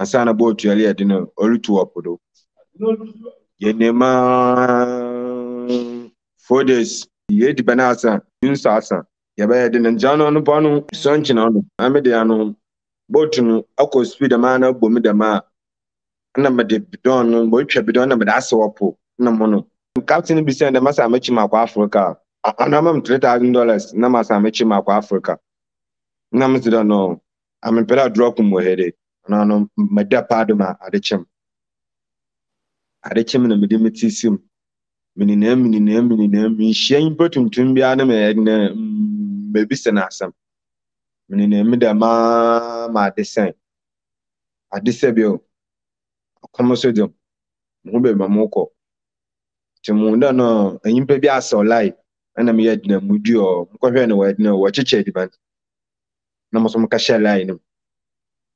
Asana boat you are dinner or to Apodo. Yenema 4 days, ye di banasa, Yunsasa, Yabed and Jano Bono, Sanchino, Amediano, Botunu, Ako Speedamana, Bomidama, Namade Bidon, Bocha Bidon, Madasapo, Namono. Captain beside the Massa Machima Africa. Anamam $3,000, Namasa Machima Africa. Namas no. I'm a better drop headache. No, my dear Padma, Adichem. Adichem and Medimitism. Meaning, shame put him to be anime and maybe senasam. Meaning, Midama, my descent. I disable. Come also, Mube Mamoko. Timunda no, and you baby ass or lie, and I'm yet them with you or Covenant, no, what you chatted about. Namasum Casha line.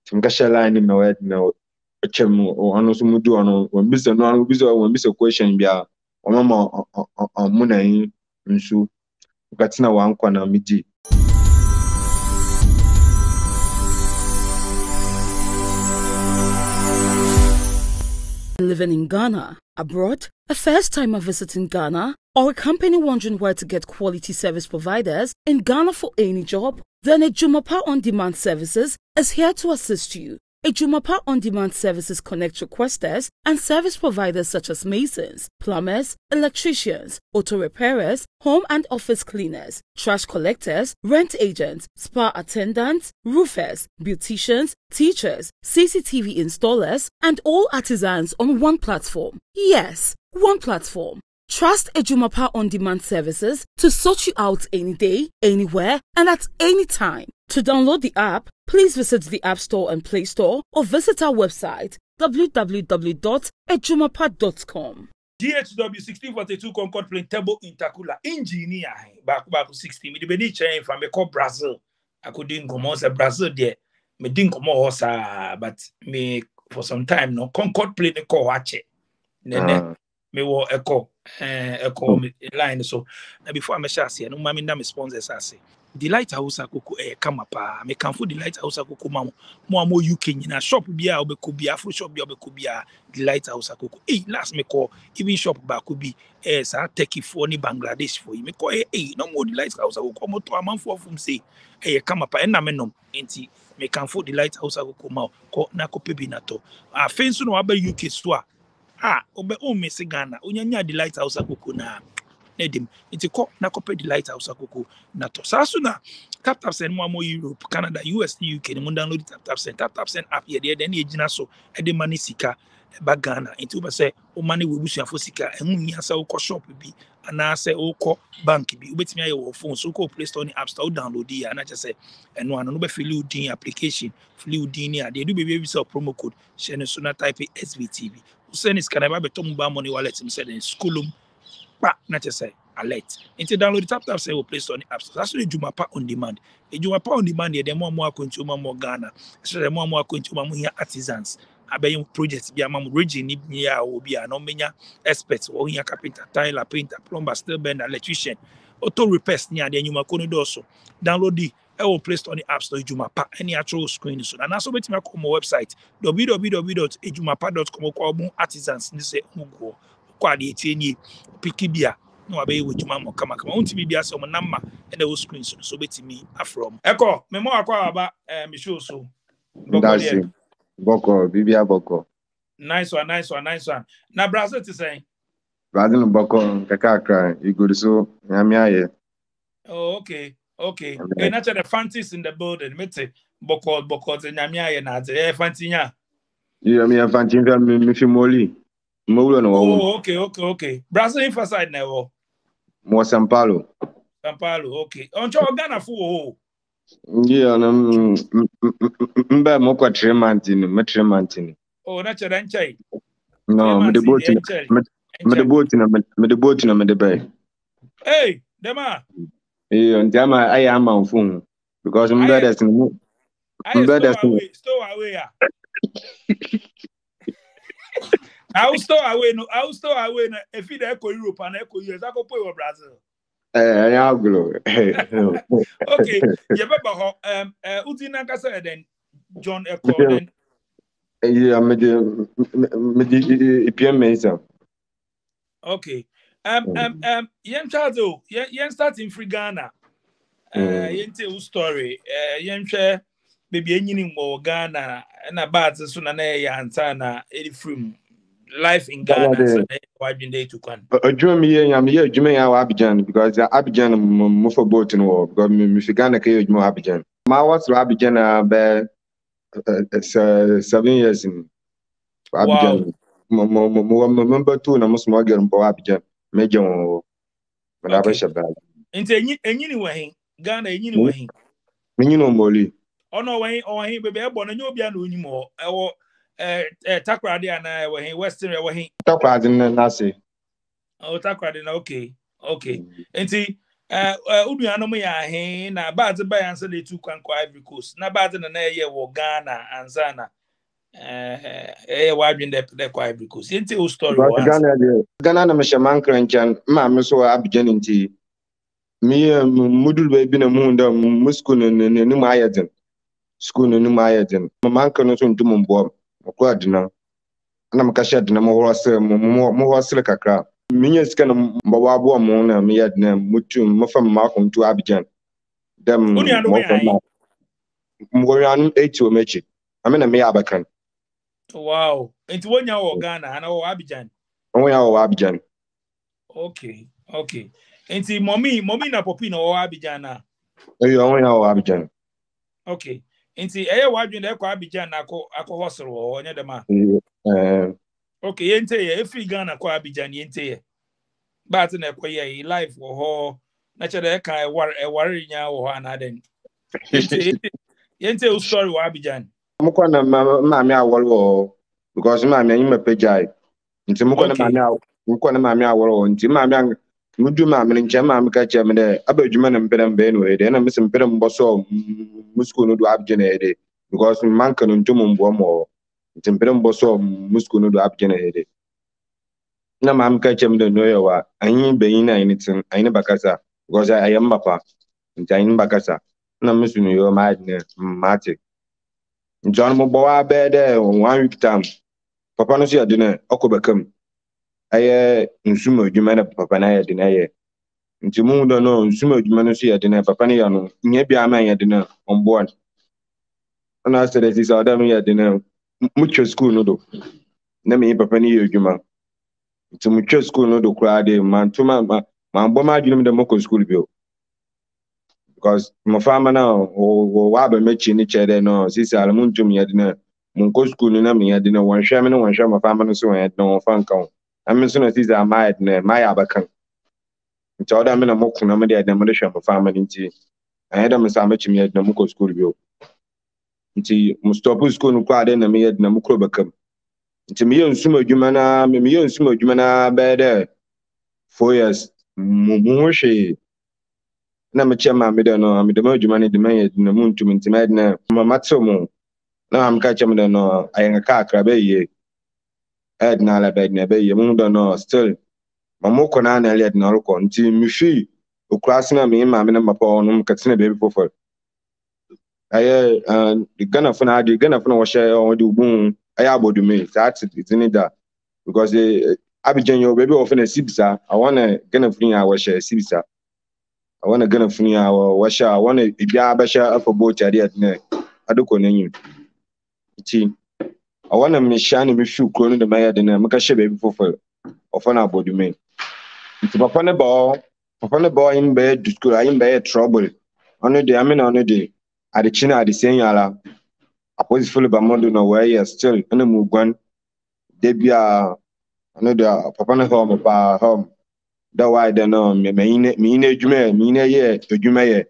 Some Casha line in my head now, a chemo or Anosumuduano, or Mr. Non Bizo, or Mr. Question Bia, or Mamma or Munain, Unsu, Gatina Wankwana Midi. Living in Ghana, abroad, a first-timer visiting Ghana, or a company wondering where to get quality service providers in Ghana for any job, then Ejumapa On Demand Services is here to assist you. Ejumapa On Demand Services connect requesters and service providers such as masons, plumbers, electricians, auto repairers, home and office cleaners, trash collectors, rent agents, spa attendants, roofers, beauticians, teachers, CCTV installers, and all artisans on one platform. Yes, one platform. Trust Ejumapa On Demand Services to sort you out any day, anywhere, and at any time. To download the app, please visit the App Store and Play Store or visit our website www.ejumapa.com. DHW 1642 Concord Plain Table Intakula engineer baku 16 me be change from Brazil. I couldn't come on Brazil there. Me didn't come on but me for some time no Concord Plain ko wache. Nene me wo echo line so before me share say no mama na me sponsor say Delight Coco kama pa me kanfo Delight Coco mamo mo amo UK nyina shop bia obekubi afro shop bia obekubi a Delight Coco last me call even shop ba kubi sa Turkey for ni Bangladesh for me call no more Delight Coco mo to amanfo afum say kama pa na me nom enti me kanfo Delight Coco mao ko na ko pebi na to afen so no aba UK store obe o me se Ghana onyanya Delight Coco na Nedim, it's a cop, Nacope Delight Coco, Nato Sasuna, Tap Tap Send more Europe, Canada, US, UK, and download Tap Tap Send up here, then Ejinaso, Edemani Sika, Bagana, into Base, O Money will wish for Sika, and Munyasa Oko shop will be, and I say Oko Bank be, with me your phone, so called Play Store on the App Store, download the, and I just say, and one, no Flew Dini application, Flew Dini, they do be so promo code, Shannon Suna type SVTV. Who send his Canada Tomba money wallet and said in Schoolum. Not just say alert. Until download the Tap Tap Send will Play Store on the App Store. That's what Jumapa On Demand. Jumapa On Demand, the more consumer, more Ghana. Especially more consumer, more artisans. I bet you projects be a mom region, will be a no many experts. Or here carpenter, tiler, painter, plumber, steel bender, electrician, auto repairs. Near the new also download the. I will Play Store on the App Store Ejumapa any actual screen soon. And also wait to my website www.ejumapa.com artisans. This is Mugo. Quality Pikibia, no away with Jumamo Kama, won't be some number and the whole screen so bet me from Echo, Memoir Quaba, Michoso Boko, Bibia Boko. Nice one, nice one, nice one. Now, Brazil to say Brazil Boko, Kakaka, you good so, Yamia. Oh, okay, okay. And not the fancies in the building, Mete, Boko, Boko, and Yamia, and Fantina. You are me a Fantina, Mifimoli. Oh, okay, okay, okay. Brazil emphasized now. More São Paulo. São Paulo, okay. On your Ghana fool. Yeah, Moko Tremantini. Oh, that's your ranchai. No, Medibotin and Medibay. Hey, Dema. Yeah, Dema, I am on phone because I'm better than you. I'm better than you. Stow away. I will store away. No, I will store away. If you echo Europe and echo US, I go play with Brazil. Okay. You remember how? Udinaka said then John echo then. Okay. Yen Chado, yen start in Free Ghana. Yen tell story. Yen share baby any more Ghana and about the Sunana and Sana any from life in Ghana. Why been day to come? I'm here, Jimmy Abidjan, because Abidjan move for boat in war, because Michigan cage more Abidjan. My what's Abidjan about 7 years in Abidjan. Remember two and I must more get on Abidjan. Major Into any way, Ghana, any way. Minimum Molly. Oh, no way, or he will be able to know anymore. Or Takradi and I were Western away. Takradi and Nasi. Oh, Takradi, okay, okay. And see, Ubianomia, he, now bad the by answer they took on Ivory Coast. Now bad than an air war Ghana and Zana. Why been the Ivory Coast? Into your story, Ghana, Mishamanka and Jan, Mamma, so Abidjan in tea. Me mudul baby na munda muskunu ni maayadin skunu ni maayadin mamanka no so ntumo mbo akwadina na makasha dina mo hwase kakra minya sika na mbawa bo mo na me yadina mutum mafam makom tu Abidjan dem mo yanu echo mechi amena me abakan. Wow, enti wonya wo Ghana na wo Abidjan wonya wo Abidjan. Okay, okay. Enti mommy na popino o Abidjan na. Eyo onwe na o Abidjan. Okay. Enti eye wadwe na ekwa Abidjan na akọ hosoro o onye dem a. Okay, enti e free Ghana kwa Abidjan enti e. But na ekwa ye life wo ho na chere ka e wari nya wo ho na den. Enti o story wo Abidjan. Mukwa na maami awolo because maami anyi mepejai. Enti mukwa na maami awolo enti maami Muduma Minchama Mikacha Abajuman and Pedam Benway, then I miss some Pedam Bosso Muscuno do Abgenade, because Mankan and Tumum Bomo, it's in Pedam Bosso Muscuno do Abgenade. Namam Kachem de Noyawa, I ain't Baina in it, I never Bacasa, because I am Bapa, and I am Bacasa. Namusun, you're Matic. John Moboa bed 1 week time. Papa no see a dinner, Okobacum. Aye, insumo jumana papa na ya dinaye. Ntimu do no insumo jumana si ya dinaye papa na ya no. Nyebi ama ya dinaye on board. Ana sele si sada mi ya dinaye. Mucho school no do. Na mi papa ni ya juma. Ntimu mucho school no do kwa de man tuma man boma jinu mi de moko school biyo. Because my farmer na o wabe mechi ni chere no si salamu ntumi ya dinaye. Moko school ni na mi ya dinaye wansha my farmer no so ya dinaye wansha. I'm soon as these are my abacan. It's all that men are more comedy at demolition of farming in tea. I had a massamachi at Namuko school view. Tea Mustopu school no quad and me at Namuko become. It's a million sumo jumana bed 4 years. Mumushi Namachama Midano, I'm the Mojumani demand in the moon to intimate now. Mamatsomo. Now I'm catching the no, I am a car crabbe. Edna bed nebe ye mundo no still mamoko na na led na roko nti mifi okrasi na me maame na mapa onu katina be before aye the Ghana funa wo share on the ubun aye abodume that it in that because Abidjan yo baby often sibisa I want a Ghana funa wo share sibisa I want a Ghana funa wo share I want ibia ba share afobot ade atne adoko na nyu nti I want to shine and be sure crown the mayor than a Makasha baby for an abodiment. It's upon a ball in bed to school, I am bad trouble. On a day, I mean, on a day, at the China at the same yala. I was full of a modern away, still on a move one. They be another Papana home of our home. That why they know me, mean a year, to Jumaye.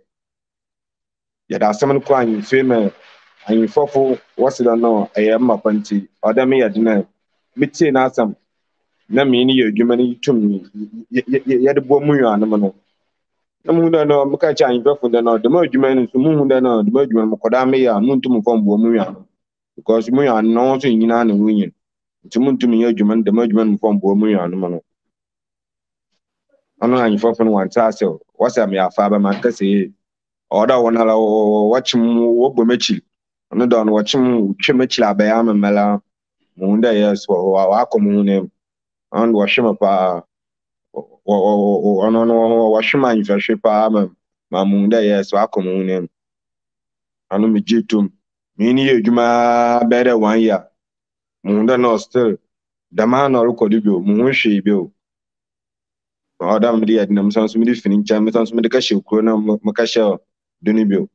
Yet are some crying female. And you for what's it know? I am up until other me at night. Mitty and Assam. Namini, you Germany to me. Yet a bomb, you are no. No moon, no, Mukacha, and Buffon, the mergement is the moon, the mergement, Kodamia, Muntum from Bomuyan. Because we are not in an union. To moon to me, the mergement from Bomuyan. I know you for 1,000. What's that, my father, my Cassie? Order one, watch Mobomechi. I'm done watching Chimichla Bayam Mela Munda, yes, Wakomune, and Washimapa or no Washima in Fashipa Mamunda, yes, Wakomune. Anumijitum, Mini Juma better 1 year. Munda no still. Daman or Codibu, Munshi Bill. Madame Dia, Namsmith, Fincham, Medicashu, Corona, Macasha, Dunibu.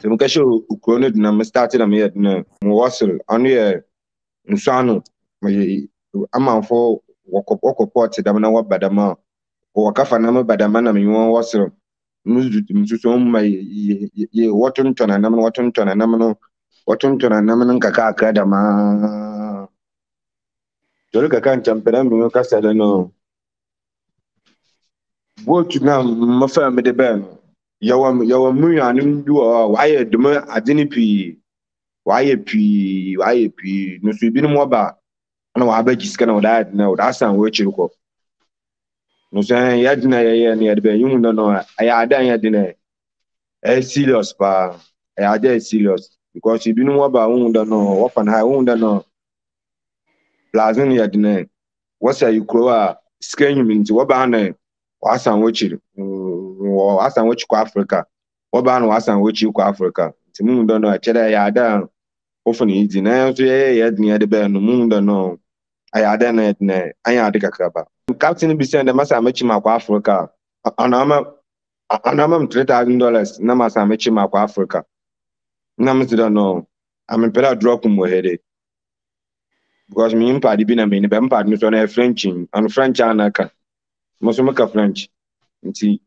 The Macashu, Corona, Nam started a mere Mossel, Annual, Unsano, amount for Woko Port, Damana Badama, or Cafanama Badamana, and one wassail. Musum, my Watunton and Naman Watunton and Namano, Watunton and Naman Kaka Dama. Jolka can't jump and no Casadano. What now, my family, the band? Your moon and you are wired the moon at any pea. Why a pea, no sweeping more bar. No, I bet you scan that. No, that's not what you call. No, saying Yadna, I had been, you know, I had done your dinner. A serious bar, I had a serious because you didn't know about wound or no, often I wound or no. Blazon Yadna, what's a you crow? Scan you means what banner? Wasan which Africa. Oban wasan which you Africa. The moon don't know a cheddar yard. Often it's in yet near the bell, no moon don't know. I had an edna, I had the cacaba. Captain Bissend, the Massa Michima Africa. Anamam $3,000, Namasa Michima Africa. Namas don't know. I'm a better drop from my head. Because me and Paddy been a mini bampad, not on a Frenching, and French anarcha. Must French. See,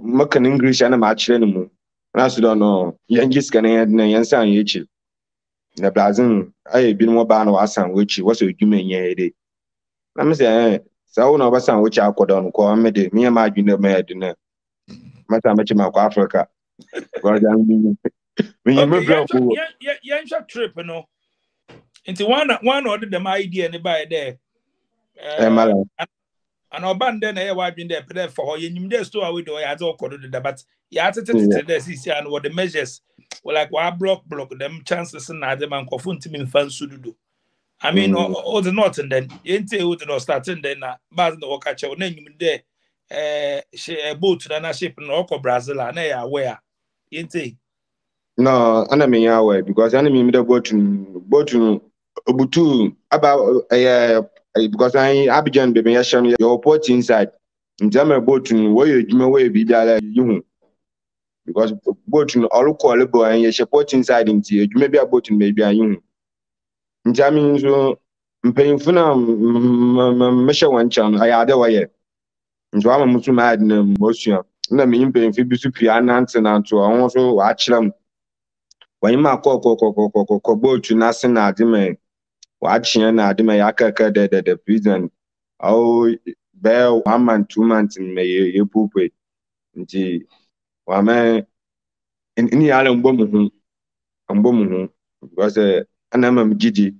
make an English and a match anymore. I don't know. Yankees can add an answer and each. The blazon, I have been more ban or some which was a human year. I must say, so no was some which I could on call me the mere margin of my dinner. Matamachima Africa. When you move up, Yancha trip, you know. Into one order the idea and by there. And our band then I wiped in there for you just to our window as all coded the but you had to and what the measures were like what block them chances and other man confront him in fans to do. I mean all the north and then into the starting then bad no catch your name there she a boat and a ship in Oko Brazil and they are where into no enemy away because enemy made a boat to about a because I Abidjan be mentioned your port inside. Jammer boat in where you may be that you because boat in all callable and your support inside into you may be a boat in maybe a young. Jamming so paying funam measure one channel. I had a way. So I'm a Muslim madam, Mosia. Let me pay Fibusupi and Nansen and to also watch them. When my cocoa boat to Nassen are demanding. Watching na de mayaka the prison. Oh, bear 1 month, 2 months in my you poop it. Gee, woman in any other woman was a anamam giddy.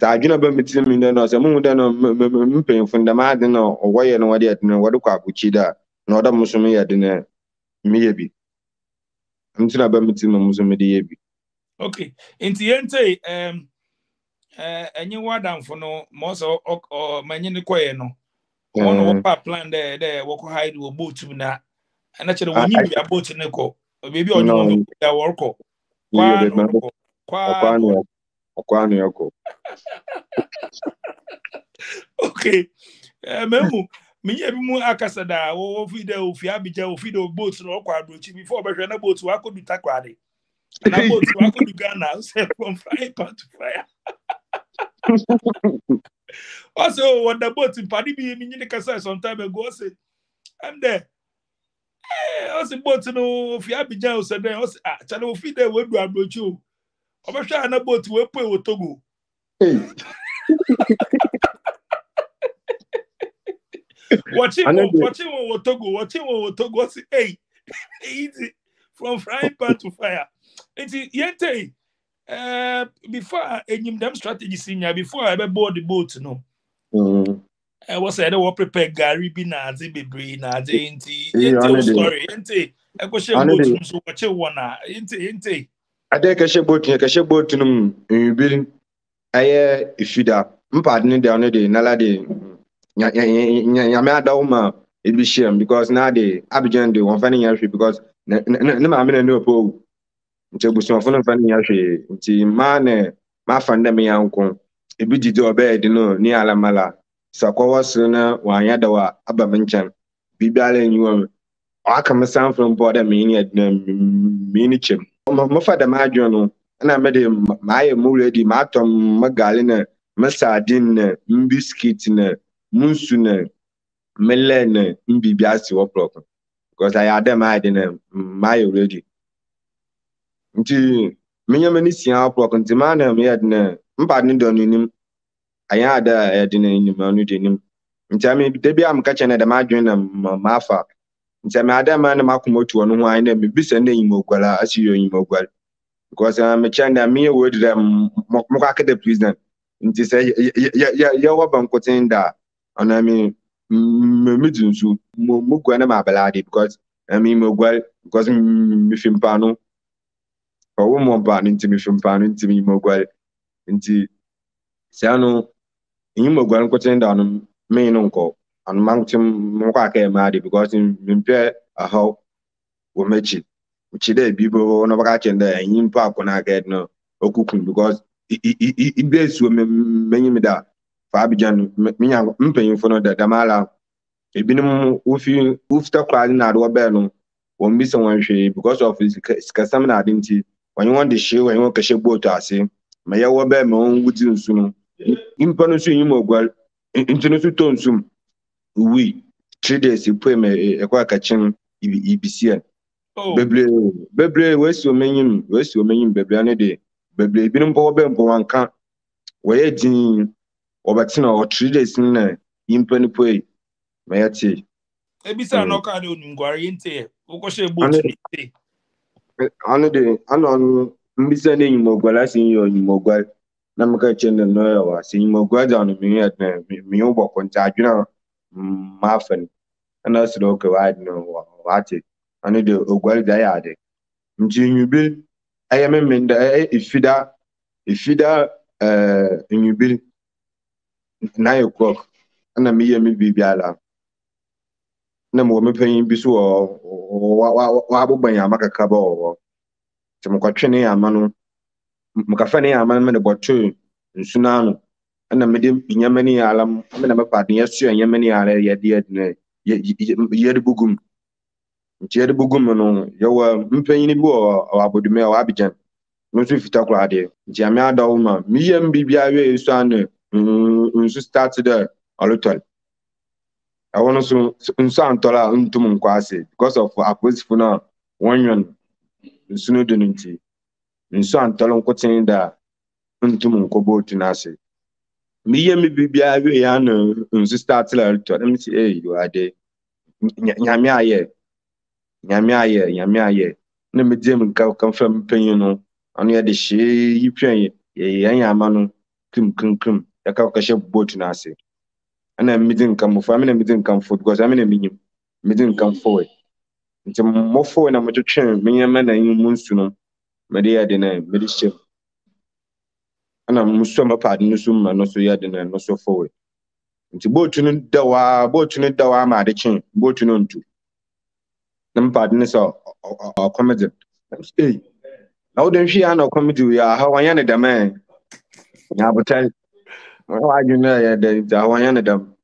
I do not permit him in the nose, a moon done from the madden or why and what yet no water cup which either not a Musumia dinner maybe. Until I permit him a Musumia. Okay, in the end, and you were down for no most or many quay no one plan there walk hide will boot to that and actually when you are boat in the co maybe on your work or okay memo me every moon akasada or video if you have video boats or quadruchi before but you're not boats who I could be taquadi and I boat who I could be gone now from frying pan to fire. Also, what the boat in Paddy be in the castle some time ago, say, I'm there. Also, boat to know if you have been jealous and then also channel feed there will be a boat you. I'm a shine about to work with Togo. Watching what Togo, what's it? Easy from frying pan to fire. It's yet. Before any them strategy senior, before I board the boat, no. I was I don't prepare Gary Binazi be brain as ain't story, ain't I question so watch you wanna ain't Ade keshe boat ne keshe boat num ubin aye ifida mpa dini de onede nala de nya me ada uma it be shame because now the Abidjan do one finding yashi because no ma me no po ntebusun fun finding yashi nti ma ne ma fanda me yankon ebi didi obe de no ni ala mala sakwa so na wan yada wa aba menchan bibale nyu wa aka me san from border me ni chem my father, my journal, and I made him my mulady, Matom, Magalina, Massadin, Mbiscuitin, Munsune, Melene, Mbibiasi, or proper, because I had them hiding my already. Until Minamanicia, our proper, the man I had no pardon in him. I had a dinner in him. Until I mean, they be I'm catching at the margin of my father. Madam and Makumotu and wine and be sending Mogala as you in Mogal. Because I'm a china mere word them Mokaka the prison. And to say, Yawa Bancotinda, and I mean, Mizunsu, Mugana Mabaladi, because I mean Mogal, because Mifimpanum, or one more ban into Mifimpan into me Mogal, into Sano, Mogal Cotinda, main uncle. And mountain Mokake Madi because in Mimpe a how will make it. Which day people on a catch and the impact when I get no or cooking because it days will many me that Fabian Mpaying for the Damala. A binum oofta crying at Wabernum won't be someone she because of his Casamana identity. When you want the show and you want to ship boat, I say, may I wear my own woods soon. Imponusu Imogal, international tone soon. We 3 days you put me a quack catching EBCN. Oh, Bebley, West Romanian, Bebley, day, Bebley, Binum Bobem, Boanca, waiting over 3 days in a impenipoy. May I say? Ebisa no cardo in Guariente, Ocoche Bonnet. Honor day, Anon, Missanding Mogalas in your Mogal, Namakachin and Noah, seeing Mogal down me at Mioba Contagion. Muffin and us look I know what it and it well diade. You be I am in the if you da in you be 9 o'clock and a me be biala. No woman paying bisu or wabubanya macacabo to Mocachene Amano Mocafani Aman about 2 in Sunano. And the medium in Yamani Alam, I mean, I'm a partner, yes, and Yamani are yet Yedbugum. Jedbugum, you were Mpenibu or Abu de Mel Abidjan. No Fitagrade, Jamia Doma, me and Bibia San, started a little. I want to sound taller unto Munquasi because of a place for now, one young Sunodinity. In San Talon Cotinda unto Muncobo Tinasi. Me and Bibi, I will start to tell me, you are there. Yamia, no medium confirm pain on the she, you pray, Yamano, Kim, the Caucasian boat in us. And I didn't come for a minute, didn't come for because I'm in a medium, didn't come for it. It's a more for an amateur chain, many a man and you monsoon, Maria dinner, medicine. And I'm some apart, no sooner, no so yard, and no so forward. To boat to know, I'm at a chain, boat to know to. Them partners are committed. Now, then she are no committee, we are Hawaiian a man. Now, but tell why you know the Hawaiian at them.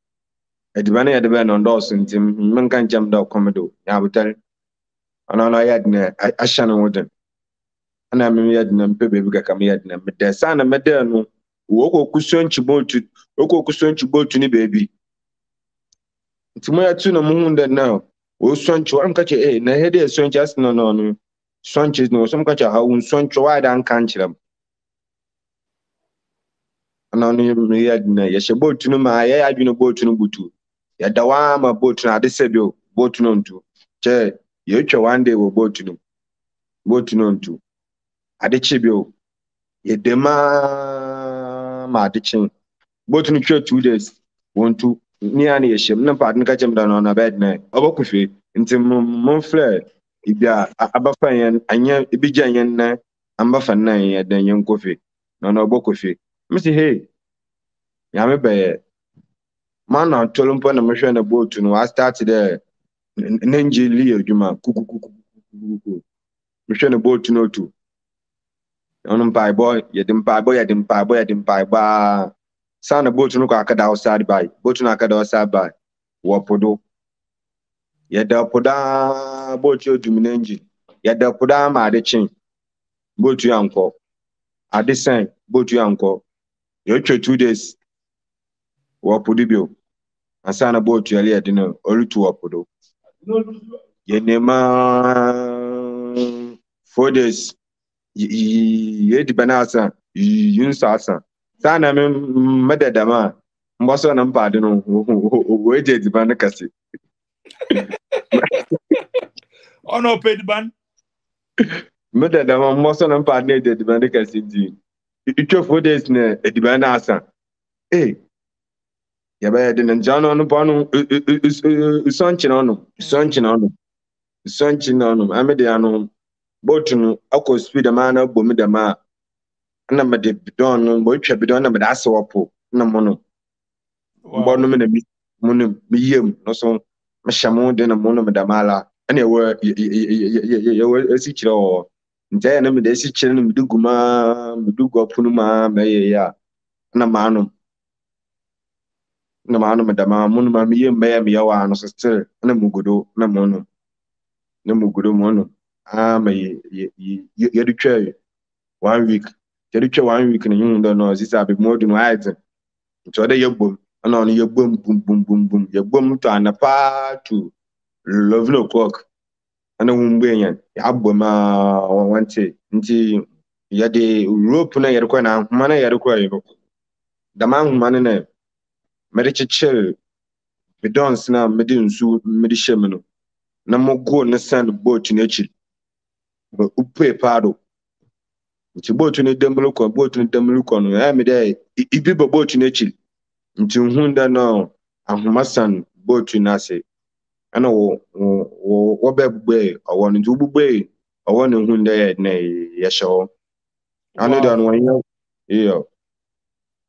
At the banner at the band on Dawson, Tim Munkan jumped out commodore. Now, but tell and on I had a shannon with them. I am yet and baby, we can yet the son of Madame Woko Kusun to Oko Kusun to boat to me, baby. To my tuna moon that now, oh, son to one catcher, eh? Nay, dear son, just no, son, is no, some catcher, how son to I don't catch them. And only yet, yes, a boat to no, my air, I do no boat to no butu. Yet the warm a boat to not disable, boat known to. Che, you one day will boat to no, boat known to. Adechibio, ye dema madichin. Both in church 2 days, 1 2 near any shame, no pardon catch him down on a bed night. Obokufi, into Montfleur, Ibia, Abafayan, and Ibijan, amba fanna ya den yen kofi no no bo kofi me say hey ya me be man na tolompo na me hwe na boat no I start there nje li ejuma kuku me hwe na boat no tu onu mpai boy ya dem sana boat no ka kada outside by boat no kada outside by wo podo ya da poda boat yo dum nje ya da poda ma de chin boat you uncle. At this time, boat you uncle. You 2 days. Wapudibio. And sana boat you earlier dinner. Only two wapudo. Yenema 4 days. Ye banasa. Yun sasa. Sana mother dama. Mbosso and pardon. Wait, the banacassi. Oh no, paid ban. Mother, the most on partner that the Banaka City. It took 4 days near a Dibanasa. Eh, Yabad and John on Pano, Sanchinonum, Amedianum, Botunum, Ako Speedamana, Bomidama, Number de Bidon, Bocha Bidon, but I saw Apo, no mono. Bonum and Munum, Bium, no so, Mashamon, then a monomadamala, and you were a teacher or. Then I'm the children do go punuma, maya, Namano Namano, Madame, Munma, me, Mayawa, no sister, and a mugudo, Namono, no mugudo mono. Ah, may you get 1 week, get 1 week, and you don't know this. I'll be more than wise. It's other your boom, and on your boom, boom, boom, boom, boom, your boom to an apart to love no clock. And a woman, Aboma, one tea, Yadi, rope, and Yerquana, money, Yerquay. The man, Manana, Medichel, Medons now, Medin, so Medicamino. No more go and send boat in nature. But Upe Pardo. It's a boat in a Demoluc or boat in a Demoluc on every day. If people boat in nature, into Hunda now, and Massan boat in Nassau. And what way I want to be I want to win there, nay, yes, sure. I know that one year.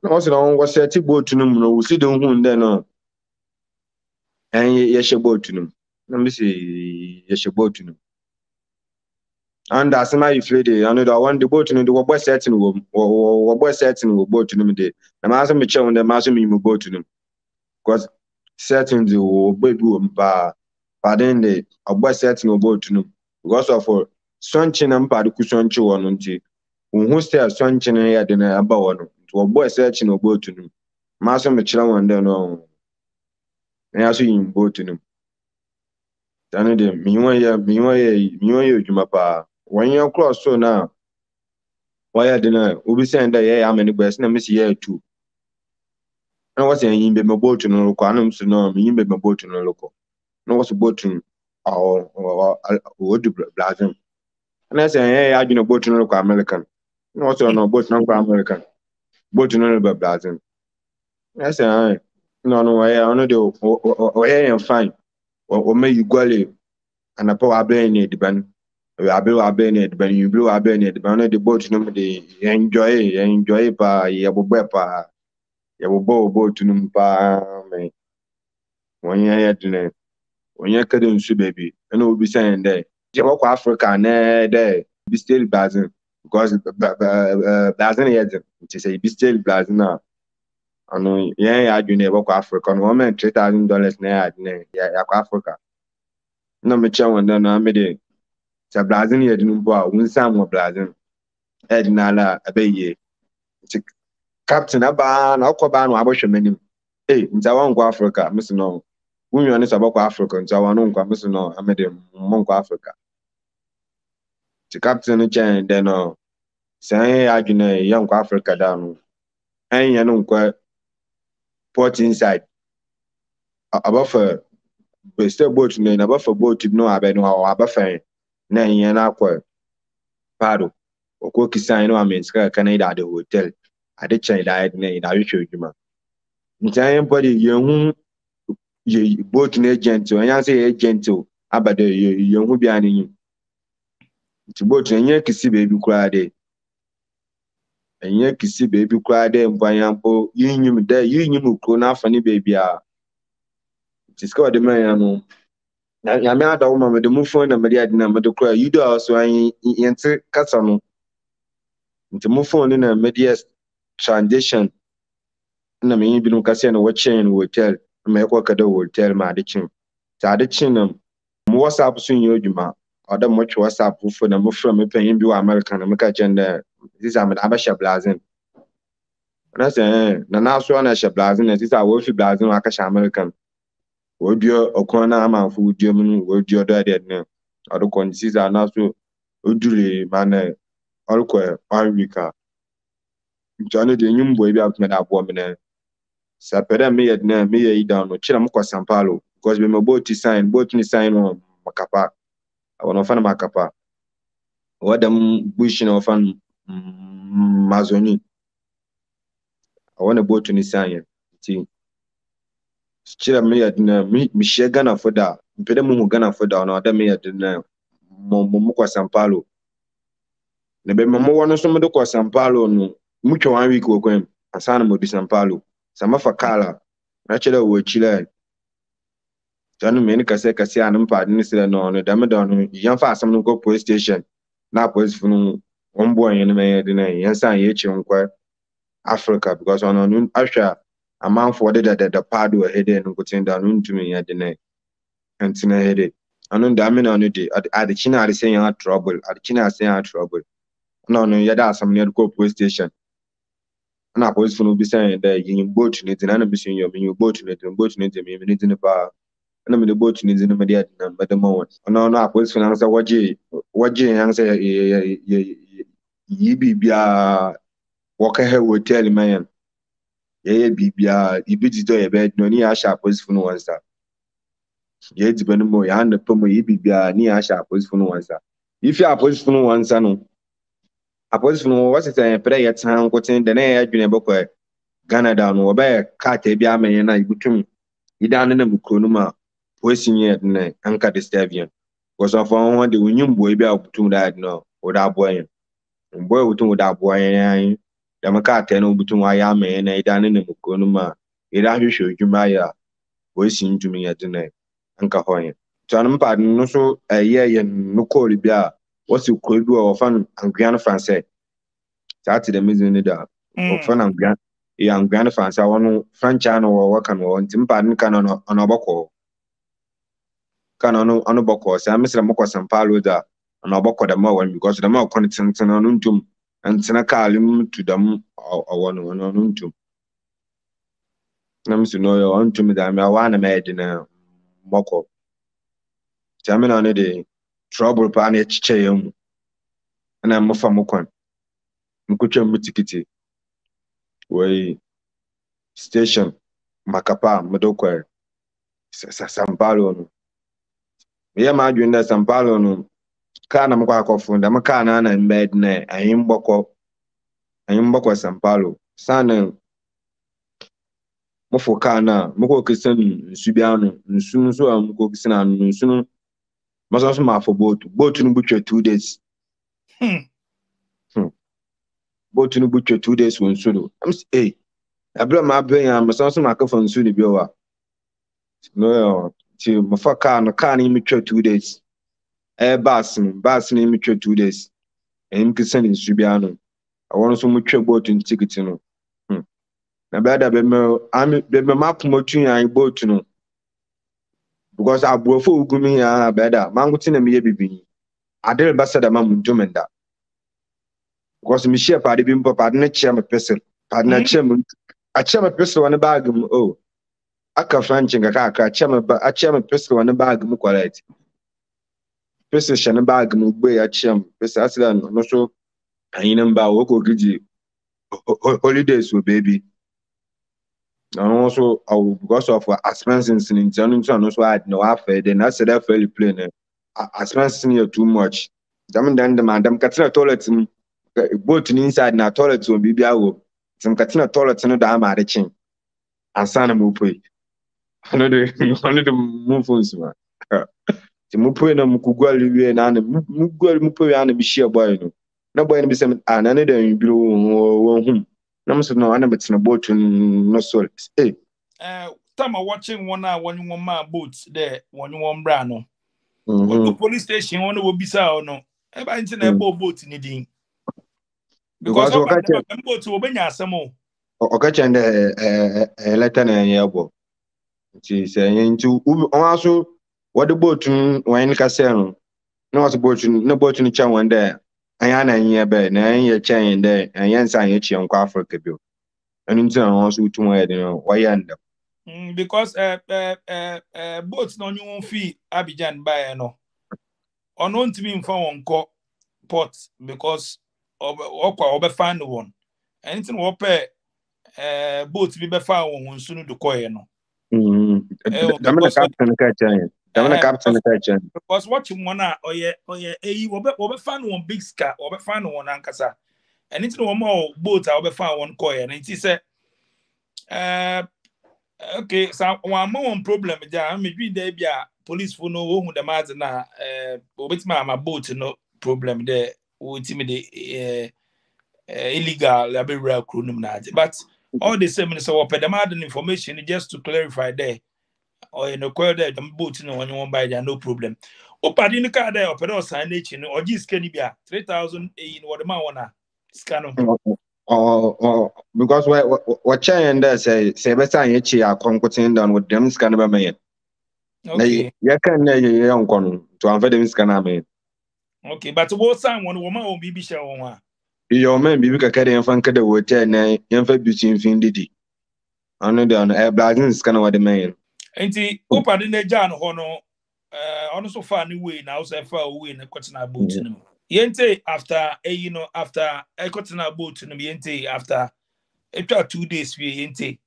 Also, was a boat to no, we see the wound then. And yes, your boat to no. Let me see, yes, your boat to no. And that's my lady, I know that one the boat to the boy setting room or boy setting will boat to them day. The master me chow and the master me boat to them. Because certain the baby but then they are setting about to know because of a sunshine and particular on tea. Who still sunshine and then about to a boy searching about to know. Master Michel and then I see him boat to know. Then they meanwhile, Jumapa. When you cross so now, why I deny? We'll be saying that yeah, I'm in the best, and I miss year too. I was saying, you made my boat in a local. I don't know, you made my boat in a local. No, what's a boat in our wood blazon? And I say, hey, I've been a boat in a local American. No, also, no boat in a local American. Boat in a local blazon. I say, no, I know the way I'm fine. Or may you go live. And I pour a bane at the ban. I blew a bane at the ban. You blew a bane at the ban. The boat number day. Enjoy by Yabubepa. You will bow to Numpa. When you had dinner, when you couldn't see baby, and will be saying there, Jawak Africa, there, be still blazing, because blazing is to say, be still blazing now. And yeah, I do never walk Africa, woman, $3,000 near Africa. No, my child, and I made it. It's a blazing here, Numpa, when some were blazing. Edinala, a bay. Captain Aban, Alcoban, Wabashamini. Eh, in Zawango Africa, Miss No. We are not about Africa, and Zawanunga, Miss No, I made him Monk Africa. The captain and chain, then, oh, say, I can a young Africa down. And Yanunqua port inside. A buffer, but still boat name, a buffer boat to know about our buffet. Nay, and aqua. Pardon, or cookie sign, I mean, Sky Canada, the hotel. I did change that name. I will show you, man. Anybody young, you both agent, and I say agent, about the young who be Chiboche enye kisi baby kwade. Enye kisi baby kwade mbanyambo. Yinyimu krona fani baby a. Tiskawa de mayano. Yame ada uma me de mufo na mari adina me de kra yido aso an yente kasa no. Nti mufo ni na media transition. Na me yibinu kasa na watchen hotel. Me ekwa kada hotel ma de chin. Ta de chin na WhatsApp so nyo djuma. Other much WhatsApp for the from a paying you American American. This am an Abasha Blazin. I say, Nanaswana Shablazin, and this are Wolfie Blazin, Akasha American. Would your Okona man food German, would your daddy name? Other conditions are not so Uduli, Manner, Alquare, Alvica. Johnny the new baby out made up woman. Sapeda me at name, me a down, or Chilamuka San Paulo, because we may both sign on Macapa. I want to find Macapa. What am wishing of an Mazoni? I want a boat to Nissan. Still, me at Michel Gana for that, Pedamo Gana for down, or me at the Momoka San Paulo. The Bemo one of some of San Paulo, mucho one week ago, and Sanamo de San Paulo, Samafakala, Rachel or Chile. John Menica Cassian pardon is on a Damadon, young fast some go police station. Now police from one boy in my dinner, and sign each Africa because on a noon usher a man forwarded that the pardon were headed and putting down to me at dinner. And Tina headed. I know Damien on the day at the China saying our trouble, at the China saying our trouble. No, yet are some near go police station. And I was from be saying that you boat needs an ambition, you boat need and boat needs a minute in the bar. And I'm the boat needs in the media, but the moment. No, I was going to answer what Jay answer ye be a walker here will tell him, man. Ye be a bit of a bed, no near sharp was for no answer. Yet, Benamo, and the Pomo, ye be a near sharp was for no answer. If you are posed for no answer, no. I was from what's it a prayer at time, what's in the air, you never quite. Ghana down or bear, cat, a biame, and I between. He down in the Mukonuma. Wasting yet and anchor the stavian. Was of one the winning boy be up to that no, without boy. And boy without boy, the Macatano between Wyame and I down in the Mukonuma. It I show you my wasting to me at the night. Anchor Hoyan. John Pardon, no so a year and no call beer. What's your cold war of an Angriana France? That's the missing leader. Of an Angriana. Young grandfans, I want French or work and want him pardon canon on a buckle. Canon on a buckle, say Mr. Mokos and Paluda on a buckle the more because the more content on untum and Senecalim to them or one on untum. Names to know your untum that I want a maid in a buckle. Jamming on a day, trouble pan each chair, and I'm off a mokon. Mkucha mutikiti. Way station Macapa Madokwe San Paulo. We are mad in the San Paulo. Canam Quakofun, the Macana and Medne, I am Boko, San Paulo, San Mofocana, Mokokisan, Subiano, Sunsu, and Mokokisan, and Sunu. Must also mark for boat in butcher 2 days. Boat in butcher 2 days when Sulu. I'm say, I blow my brain and my son's marker from Sulibioa. No, till Mafaka and can immature 2 days. A basin immature 2 days. And concerned in Subiano. I want so much boat in Ticketino. Now, better be my map motion and boat to know. Because I brought for Gumi and better, Mangutin and Miabi. I did Bassada Mamuntumenda. Because Michel Padibim, Padna Cham a person, Padna Cham, a cham a person on a bag, oh, Aka Franching a caca, a cham a person on a bag, Mukalet. Person a bag, Mugway, a cham, Pesaslan, no so, Ainamba, Woko Giddy, holidays with baby. And also, I will because of Aspensin's in Jonathan, also had no affair, then I said that fairly plain. Aspensin, you're too much. Damn, then the Madame Katrina toilets. Boat inside na toilet will be biago. Some Katina toilet no da ma rechin. And sana mo pay. Another move on. The Mupu and Mukugwali and Mupu and Bishia Bino. Nobody be some another in blue home. No, no, animates in a boat and no salt. Eh, Tama watching 1 hour when you want my boots there, when you want Brano. The police station, one will be sour. No, I didn't have boats in the ding. Because I'm going to Obenya some more. Okacha and a letter and elbow. She saying to also what the boat when Cassano. No, it's a boat, no boat in the chair one there. I am a year bed, and I am a chain there, and I am signing a on car for a bill. And in turn, also to my why end up. Because boats no new fee, Abidjan by no. Or known to me for one pot because of a fan one. Anything will pay. Boats be found on soon to Coyano. Captain, because watching 1 hour or ye found one big scar or found one ankasa, and it's no more boats I'll be found one coy. And it is okay, so one more problem. I may be there, police for no home with the Mazana, with my boat, no problem there, with me illegal liberal crunumnad. But all the same, so I pedamadan information just to clarify there. Or in a quarter, there, the boat, no one won't buy there, no problem. Opa didn't car there, or pedos and nature, or this can be 3,000 in Watermawana. Scanner. Oh, because what China say, Sebastan Yachi are concocting down with them scanner made. Okay, you can young con to have them scanner made. Okay, but what someone woman will be shown. Your men be carrying Frank the water and infection fin diddy. I know down a blazing scanner with the man. And the Opa didn't Jan Honor on so far new way now, so far away in a cotton boat. Yente after a after a cotton boat in Yente after after 2 days we yente.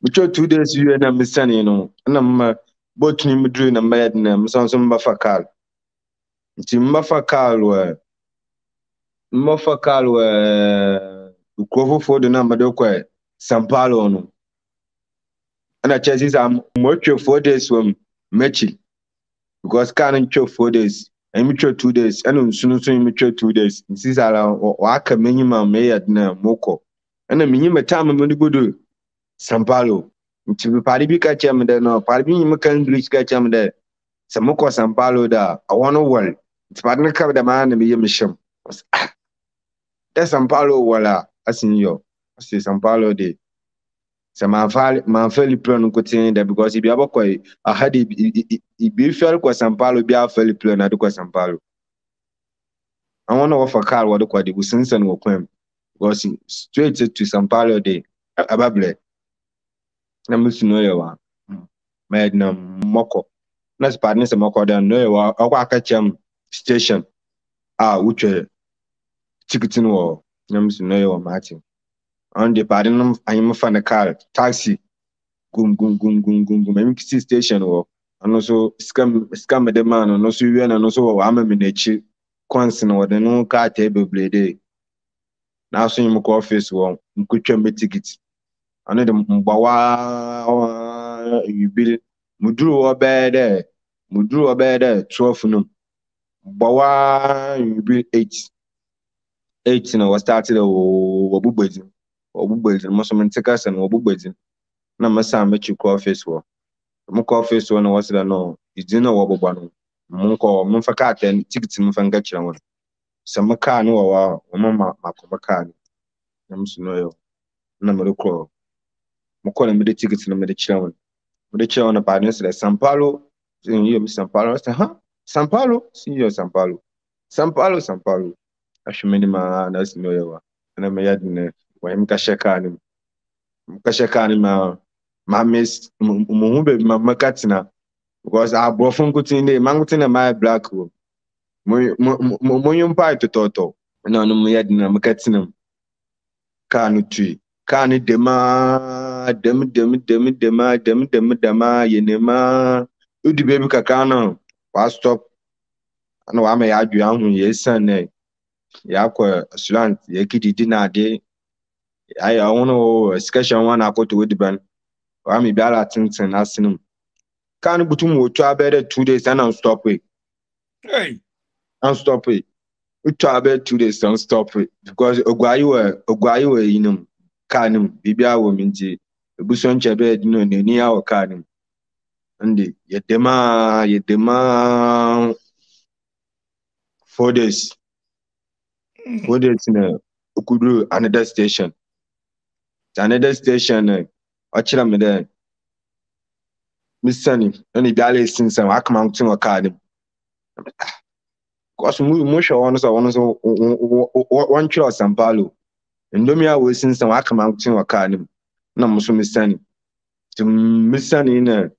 Which 2 days you and I'm standing, and I'm both in Madrid and Madden, some Mafakal. It's Mafakal were. Mafakal were to cover for the number doque, San Paulo. And I chances I'm much of 4 days from matching because can't show 4 days and mature 2 days and soon soon mature 2 days. This is our minimum may at Moko and a minimum time I'm going to go to San Paulo. To be party catch him there, no party can reach catch him there. Samoko San Paulo, da I want to world. It's partner cover the man and be a mission. That's San Paulo, wala, as in you. I say San Paulo day. So my fairly plan there because if you have a had it be fair for San Paulo, be a fairly plan at the San Paulo. I want to offer car what the quality was since and walk him was straight to San Paulo day. A babble. I'm used to know you are. Made no moko. That's partners a moko than no you are. Wakacham station. Ah, which ticketing war. I'm used to know you are, Martin. On the pardon, I am from the car, taxi, gum, MXC station, or and also scam the man, and also you and also I'm a miniature constant or the no car table blade. Now, so you make office or Mkuchembe tickets. I know the Mbawa you build Mudru or bed, 12 noon. Bawa you build 8, and I was started or bubbling. Or building most of my tickets and obu building. Now, my son met you call face war. Moko face one was the no, you didn't know what one. Monko, Monfacat and tickets in Mufangachan. Some car no hour, Mamma Macomacan. I'm so no, number crow. Moko and made tickets in the Medichan. Medichan about Nestle, San Paulo, seeing you, San Paulo, San Paulo, senior San Paulo. San Paulo. I should many man as no, and I may add in when Mkashakani, my miss Mumube, my Katina, because I brought from Kutin, the mountain and my black room. Moyum pie to Toto, and on Muyadina, Makatinum. Carnu tree, Carni dema, yenema, Udi baby Kakano, Wastop. I know I may add you on your Sunday. Yakwa, slant, Yakiti dinner day. I own a sketch on one I go to Woodburn. I'm a ballot and ask him. Can't put him with travel 2 days and unstop it. Hey, unstop it. We travel 2 days and stop it because Oguayu, you know, canum, Bibia woman, the Buson Chabed, no, near our canum. And yet, demand 4 days. 4 days in a Ukudu, another station. Another station, Achiramede. Miss Sunny, only Dali since I'm Mountain or Cardim. Cause Musha honors are one choice and Palo. And Domia will since I'm Mountain or Cardim. No, Miss Sunny. To Miss Sunny in a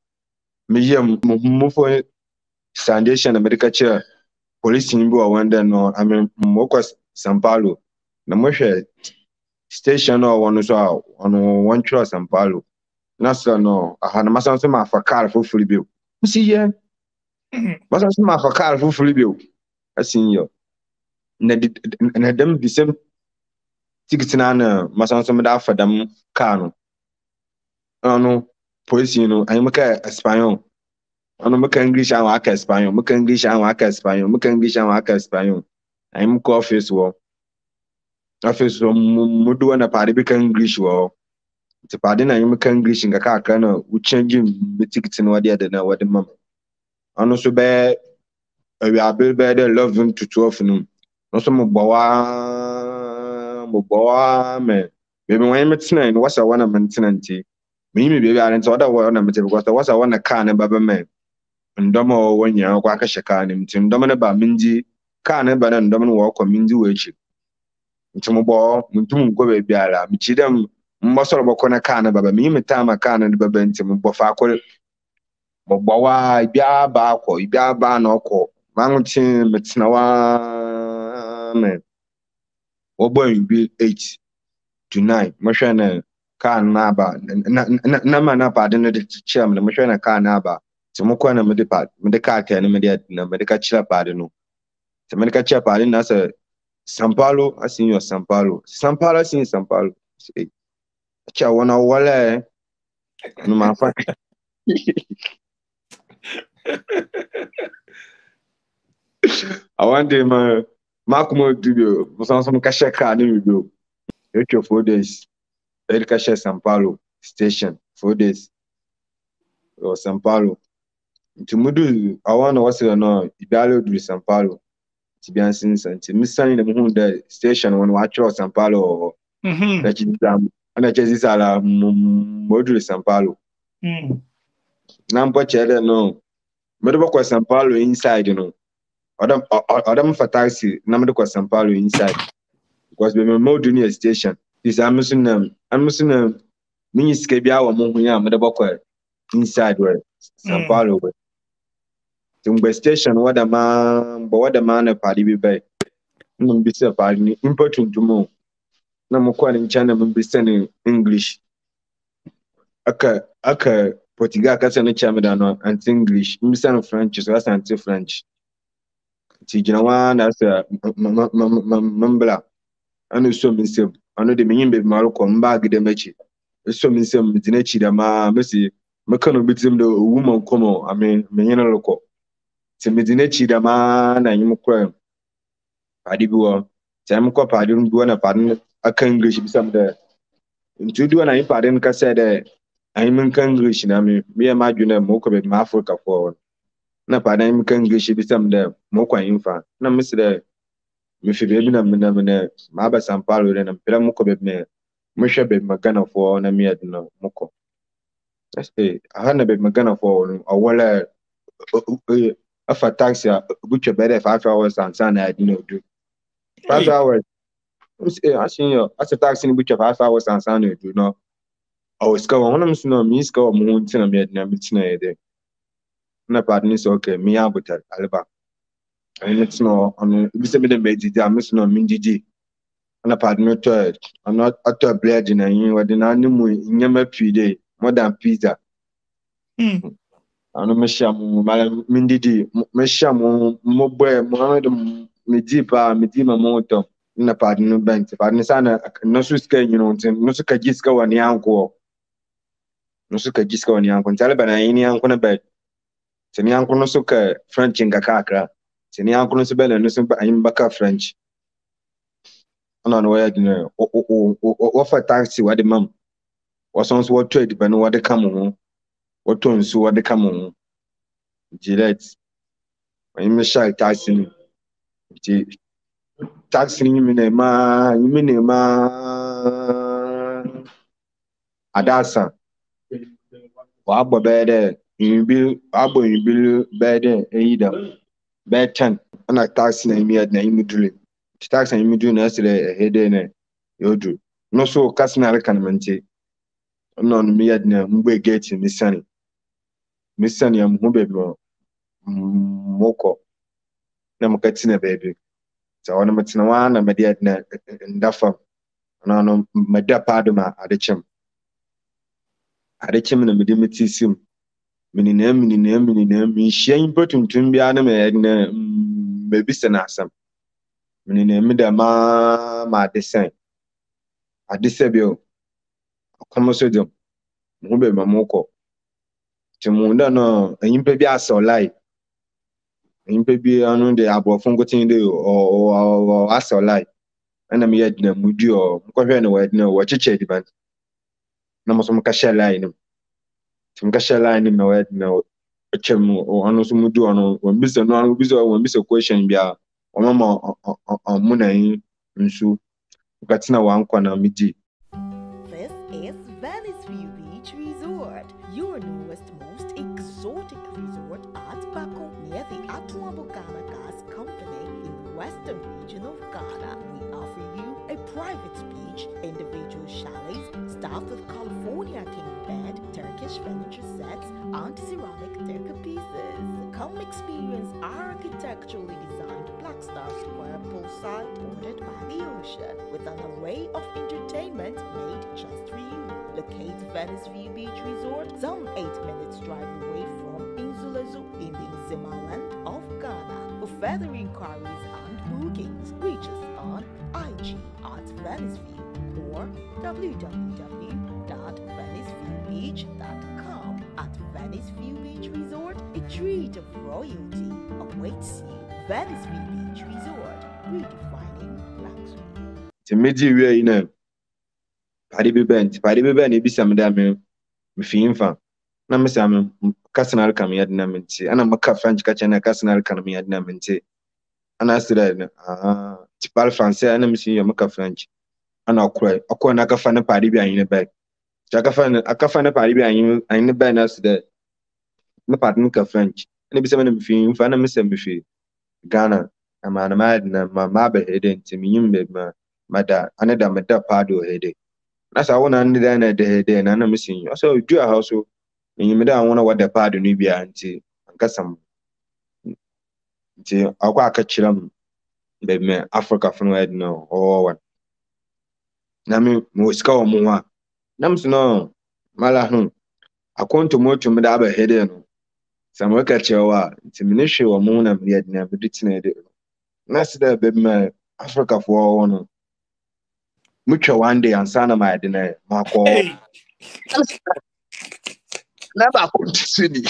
medium move Sandation America chair. Police in Bua wonder no, I mean, Mokos, San Palo. The Musha station or one is out on one choice and Palo. No, I had a massama for car for fully bill. See, yeah, massama for car for fully bill. I seen you. And I didn't be some tickets and honor, massama for them carnal. Oh no, police, you know, I make a Espanol. I don't make English and work Espanol, make English and work Espanol, make English and work Espanol. I'm coffee war. Office from Mudu and a party become English war. The pardon, I am a English in a car canoe, which changing the tickets and what the other now, what the mum. And also bear a rabble better love them to 12 noon. No, some of Boa, man. Maybe when I met Snine, what's a one of maintenance? Maybe we aren't other ornament because there was a one a can and Baba man. And Domo when you are Wakashakan, and Tim Dominaba Mindy, can and Domin walk or Mindy Witchy. Tomobo, Muntum Gobe Biala, Michidam. Most of Bocona can, but me, my time I can and Babentum, Bofaco, Bobawa, Ibia Baco, Ibia Banoco, Mountain, Metsnawa, Oboy be 8 to 9, Machana, Carnaba, Namanapa, the chairman, the Machana Carnaba, Tomocana Medipat, Medica can immediate, Medica Chapadino. The Medica Chapadin as a San Paulo, I see your San Paulo. San Paulo, I see San Paulo. Chawana wale no mafa awande ma makumo dubio musanso mukashe ka na video echo 4 days el kashe São Paulo station 4 days or São Paulo ntumudu awana wasira no ibalo du São Paulo tibiansin santi misani na muhunda station one wacho São Paulo that you and I just ala module São Paulo. Nampo chere no. Medebo kwa São Paulo inside you know. Adam for taxi namdo kwa São Paulo inside. Because we module station. This I'm missing miniske bia wo mo hunya medebo kwa inside where São Paulo we. Tumbe station wada man but wada man na pali bi bay. Num bi se pali ni important mo. Namukwa in China be sending English. Aka Portugal Casano Chamadano and English. Missano French is last anti French. Tijanawan as a mumbla. I know so myself. I know the meaning of Morocco and bag the matchy. So myself, Mitinachi, the ma, Messi, Macano beats him the woman como, I mean, Menina loco. Timidinachi, the man, and you cry. Padibua, Tamuka, I don't do an apartment. A English some there. And to do an imparting cassette, I'm in English, and I mean, me imagine a mock of it, my Africa forward. Napadam English be some there, Moka infant. No, Mr. Mifibina Minamina, Maba São Paulo, and a Piramoko me, Musha be Magana for an amiadno, Moko. I say, a hundred be Magana for a waller of a taxi, which a better 5 hours and sun I didn't do. 5 hours. I seen you as a taxi in which of 5 hours and sound you do know. I was going on, I'm snow, me score moon, and I'm yet never snare there. No pardon is okay, me out at Alba. And it's no, I'm visible baby, I'm no mindy. And a pardon, no third. I'm not utter bread in a year, what an animal in number 3 days, more than pizza. I'm a mesham, Madame Mindy, Mesham, Mobile, Mohammed, Medipa, Medima Motor. Na pardon no bank pardon sana no suske you know no suka giska wani anko no suka giska wani anko tale bana yini anko na bed Seni ankuno suka French inga kakra. Seni ankuno subele nusimba imbaka French. Ana no ya gino o fa taxi wa de mam. Wa sonso wo trade banu wa de kamu ho. Wo tonsu wa de kamu ho. Direct. Wa imi sha taxi ni. Ti taxi ni mi na ma adasa. Wa agbo be de inbi agbo inbi be de eyida. Be 10 ana taxi na imi ad na imi dule. Tax and immediate necessary head in Yodu. No so Cassinara can maintain. No, me at Mube Gate in Miss Sunny. Miss Sunny and Mube Moko. Nemocatina baby. So on a Matinawan and Mediatna and Daffa. And on Madapaduma Adichem. Adichem and Medimetism. Meaning, shame, but in Tumbianum and maybe Sanasam. Meaning, the ma design. I disable. Come so dumb. Mube Mamoko. Timunda no, and impebias or lie. Impebi on the abofungotin do or as or lie. And I'm yet no mudio or Mcovenway no what you chate band. Namasum Casha line. Tim Casha line in my wed no a chemo or Anosumuduano or Mr. Non Bizo or Mr. Question Bia. Omama Munai Nsu Gatina Wankwana Midi. This is Venice View Beach Resort, your newest, most exotic resort at Bako near the Atuabo Ghana Gas Company in the western region of Ghana. We offer you a private beach, individual chalets, staffed with California king bed, Turkish furniture sets, and ceramic deco pieces. Come experience our architecturally designed Black Star Square poolside bordered by the ocean with an array of entertainment made just for you. Locate Venice View Beach Resort, some 8 minutes drive away from Insulezu in the Nzimaland of Ghana. For further inquiries and bookings, reach us on IG at Venice View or www.veniceviewbeach.com. At Venice View Beach Resort, a treat of royalty awaits you. Venice View Beach Resort, redefining luxury. The media we are in, Paribi Bent, it be some damn Mifinfa. Namasam, Cassinal Camiad Namenti, and I'm a French Catchana Cassinal Camiad Namenti. And I said, Tipal France, and I'm seeing Yamaka French. And I'll cry, or Cornaca Fana Paribia in a bed. Akafana Paribia in the bed as the Napatinka French. And it be some Mifin, Fana Miss Mifi. Ghana, I'm an madden, my marble headed to me, Mada, another Mada Pado headed. That's our one under the head, and I'm missing. Also, do a household, and you may not wonder what the Pado Nubia auntie and Cassam. I'll walk a chillum, baby, Africa from where no, or Nami Moscow Moa. Nams no, Malahun. I want to move to Madaba Hedeno. Some work at your intimidation or moon and yet never detonated. Nasta Bema Africa for one. Mucha one day and Sana my dinner, Marco. Never could see me.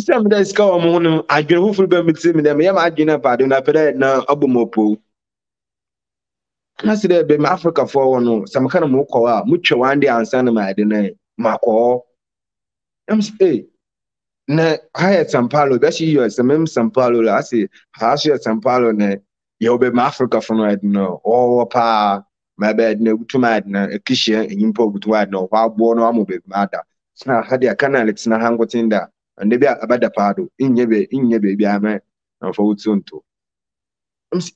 Some days come on, I can hopefully be with him in the Yamagina Padon. I put now Abumopo. I said, be Africa for no, some kind of mokoa, mucho one day and son of my dinner, Marco. I'm say, I had San Paulo, that's you as the mem San Paulo. I say, how's your San Paulo? Ne, you'll be Africa for no, I know, or pa, my bed, no, to madden, a kitchen, and import with wide no, while born or mobile, madam. Sna hadia kana letsna hango tinda ande bia abada pado inyebe bia me na fo utunto ms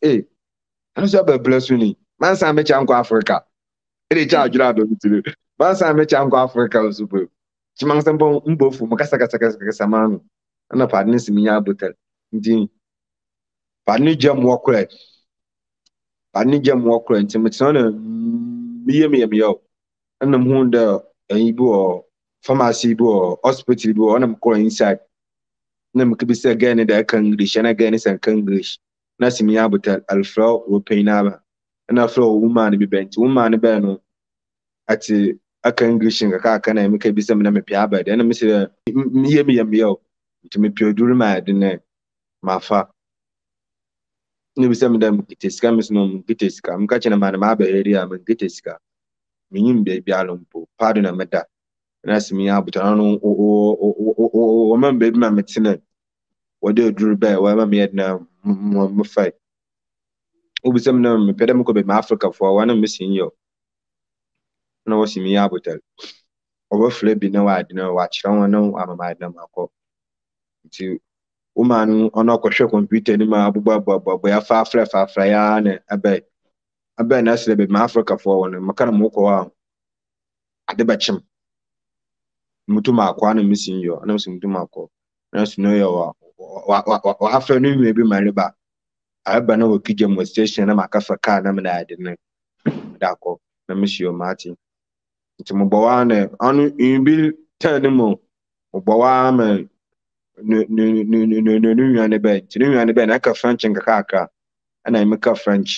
anoso ba bless uni man san me chanko Africa e dey charge you ado bitire man san me chanko Africa usupo chimang sambo mbofu makasa manu ana padne siminya botel ndi padne jam wakure ntimetsona miyemi yo ana muhunda yibo pharmacy or hospital bo on am call inside na me could be say again that English and again is English na simi abutal alfro we pay na ba na fro woman be bent woman be no ati akan grishin ga ka kana mi ka bi sam na me pia ba de na mi se mi ye o to me pio duru ma de na mafa ni bi sam da mi kiteska mi no mi kiteska mi ka chena ma na ma ba area mi kiteska mi nyim be bi alompo pardon na meda na se mi abutana no o ma be bi ma metene wo de duru ba wa ma me na mo fight obi sam na me peda mi ko be ma Africa for wa na mi sin yo na wasi mi abutal obafle bi na wadi na wa kira won na amamadi na makọ ti o manu ona kwhwe computer ni ma abugba ya fa afra ya na abe na sele be ma Africa for won makara mo ko wa adebachim mutuma akwa na misin yo na musu mutuma akọ na suno yo wa afra ni me bi mariba aba na wokije mo station na makafa ka na me na ade na dakọ na misio mati ntimu bawane anu imbil tenimo obawame no na ka French ngakaka ana imika French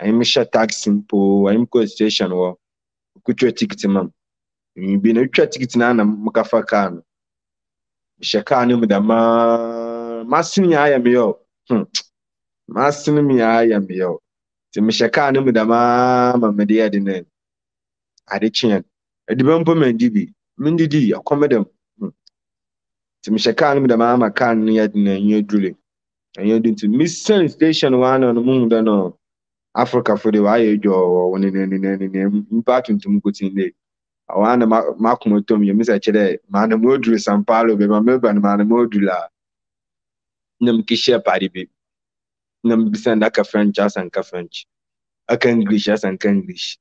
imisha tax simple imko station wo kutwa ticket mam imbi na twa ticket na na mkafa kan sheka ni mudama masini aya miyo masini mi aya miyo Mishaka no madama, my dear dinner. I did chin. A debumplement dibi, Mindy, a commodum. To Mishaka no madama, can yet near drilling. And you didn't miss station one on the moon than Africa for the voyage or one in any name, imparting to Mukutin day. I want a Macmotum, you miss a chile, Madame Modri, San Paulo, be my and Madame Modula. Namkisha party babe. Nam bisan da ka French as and ka French aka English as and ka English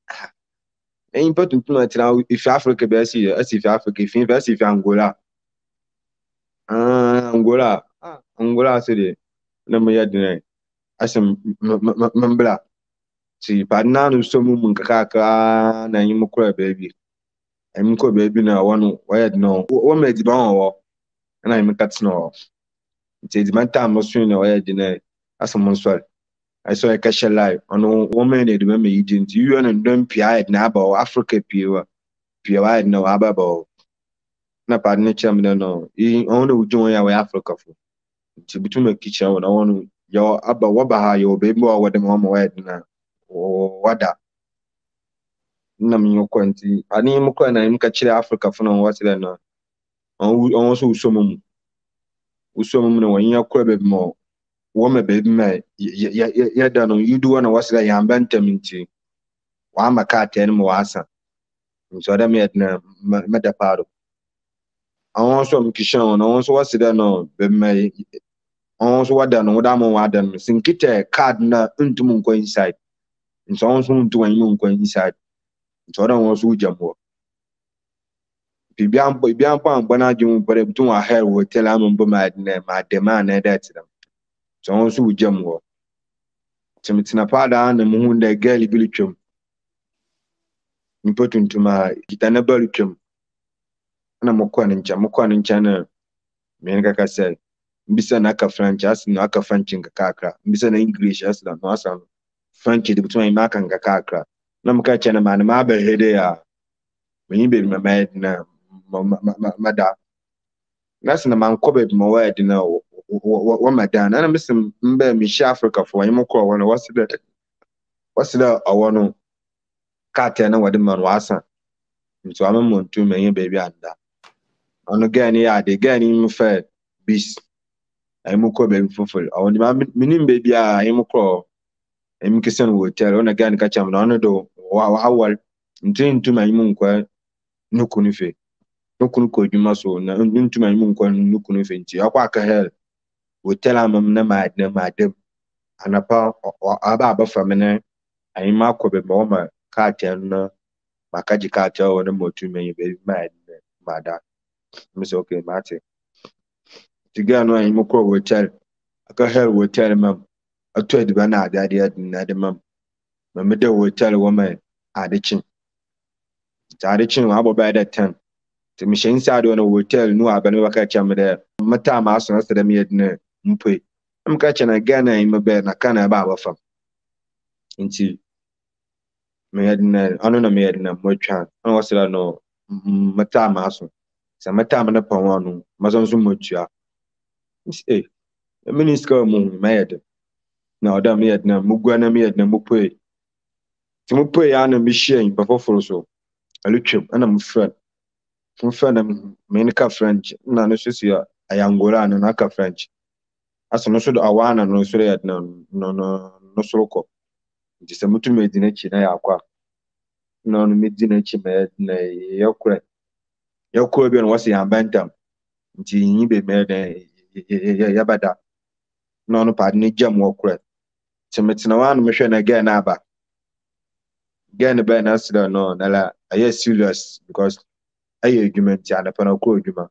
e important to know if Africa be see as if Africa if invest if Angola say na me yadin asem mbla ti padna no so mu nkaka na nyi mukura baby em ko baby na wonu wayad no wo me di ban wo na me kat no ti di man tam no so na wayad na as a monster. I saw a cash live on a woman in the women agent. You and them P.I. Nabo, Africa P.I. no Ababo. Napa nature, I don't know. You only join our Africa for to be to my kitchen when I want your Abba Wabaha, your baby, or what the mama wed or what that. Namio Quanti, I need more and I'm catching Africa for no what's it now. Also, some when you're quite more. Woman, baby, man, yeah, done. You do wanna watch that young bantam tea. Why my cat and moasa? So that made a paddle. I want some Kishon, I also was it done, baby, man. Also, what done, what I'm wadden, sink it a card na into Munko inside. And so on soon to a Munko inside. So I don't want to jump. Biampa and Bonadium, but I'm doing a hair will tell I'm on my demand and that's them. So on so jam wo timitina pada na mu hunda gali bilchum important to my kitana bilchum na mokwa ninja na me ngaka say mbisa na aka French as na aka French ngaka mbisa na English as na no asa French de butwa ma aka ngaka na mka chena man ma ba hede ya me be ma na mada nas na man ko be ma word na what my dad, and I'm missing Miss Africa for him. What's that? I want to cut and what the man was. So I'm a moon too many baby and that. And again, yeah, they get him fed beast. I'm a co baby fulfilled. I want my meaning baby, I'm a crow. I'm kissing will tell on again catch him on the door. Wow, I'm doing to my moon quite no conife. No could you must own into my moon quite no conife. I walk a hell. We tell him no madam, and about famine. I mark with my cat and my catchy cat or no more to me, baby, madam. Miss okay, Marty. Together, no, I'm will tell. I can help will tell him. I told Bernard that he had another mum. My mother will tell a woman, I did chin. I did chin, I will buy that time. To me, she inside on a hotel, no, I never catch him there. My time, I saw them yet. I'm catching a gunner in my bed, and I can't about from until me had na merchant. I was saying no matama so. So matama na pawanu mazonzo mochia. Eh, minister mu me had. Na oda me had na mugwa na me had na mupwe. Ti mupwe ya na mishien before for so. I look him and I'm friend. I'm friend am America French. Na no so so Angola na ka French. Aso no so do awana no so had na no so ko. Just a mutu made in a china aqua. Non mid dinner chimed Yokre. Yokobian was a bantam. Jinbe made a yabada. Non pardon jam walkre. So Metsinawan mission again abba. Gain a ban as no, Nala, I yes serious because I argument and upon a cojuma.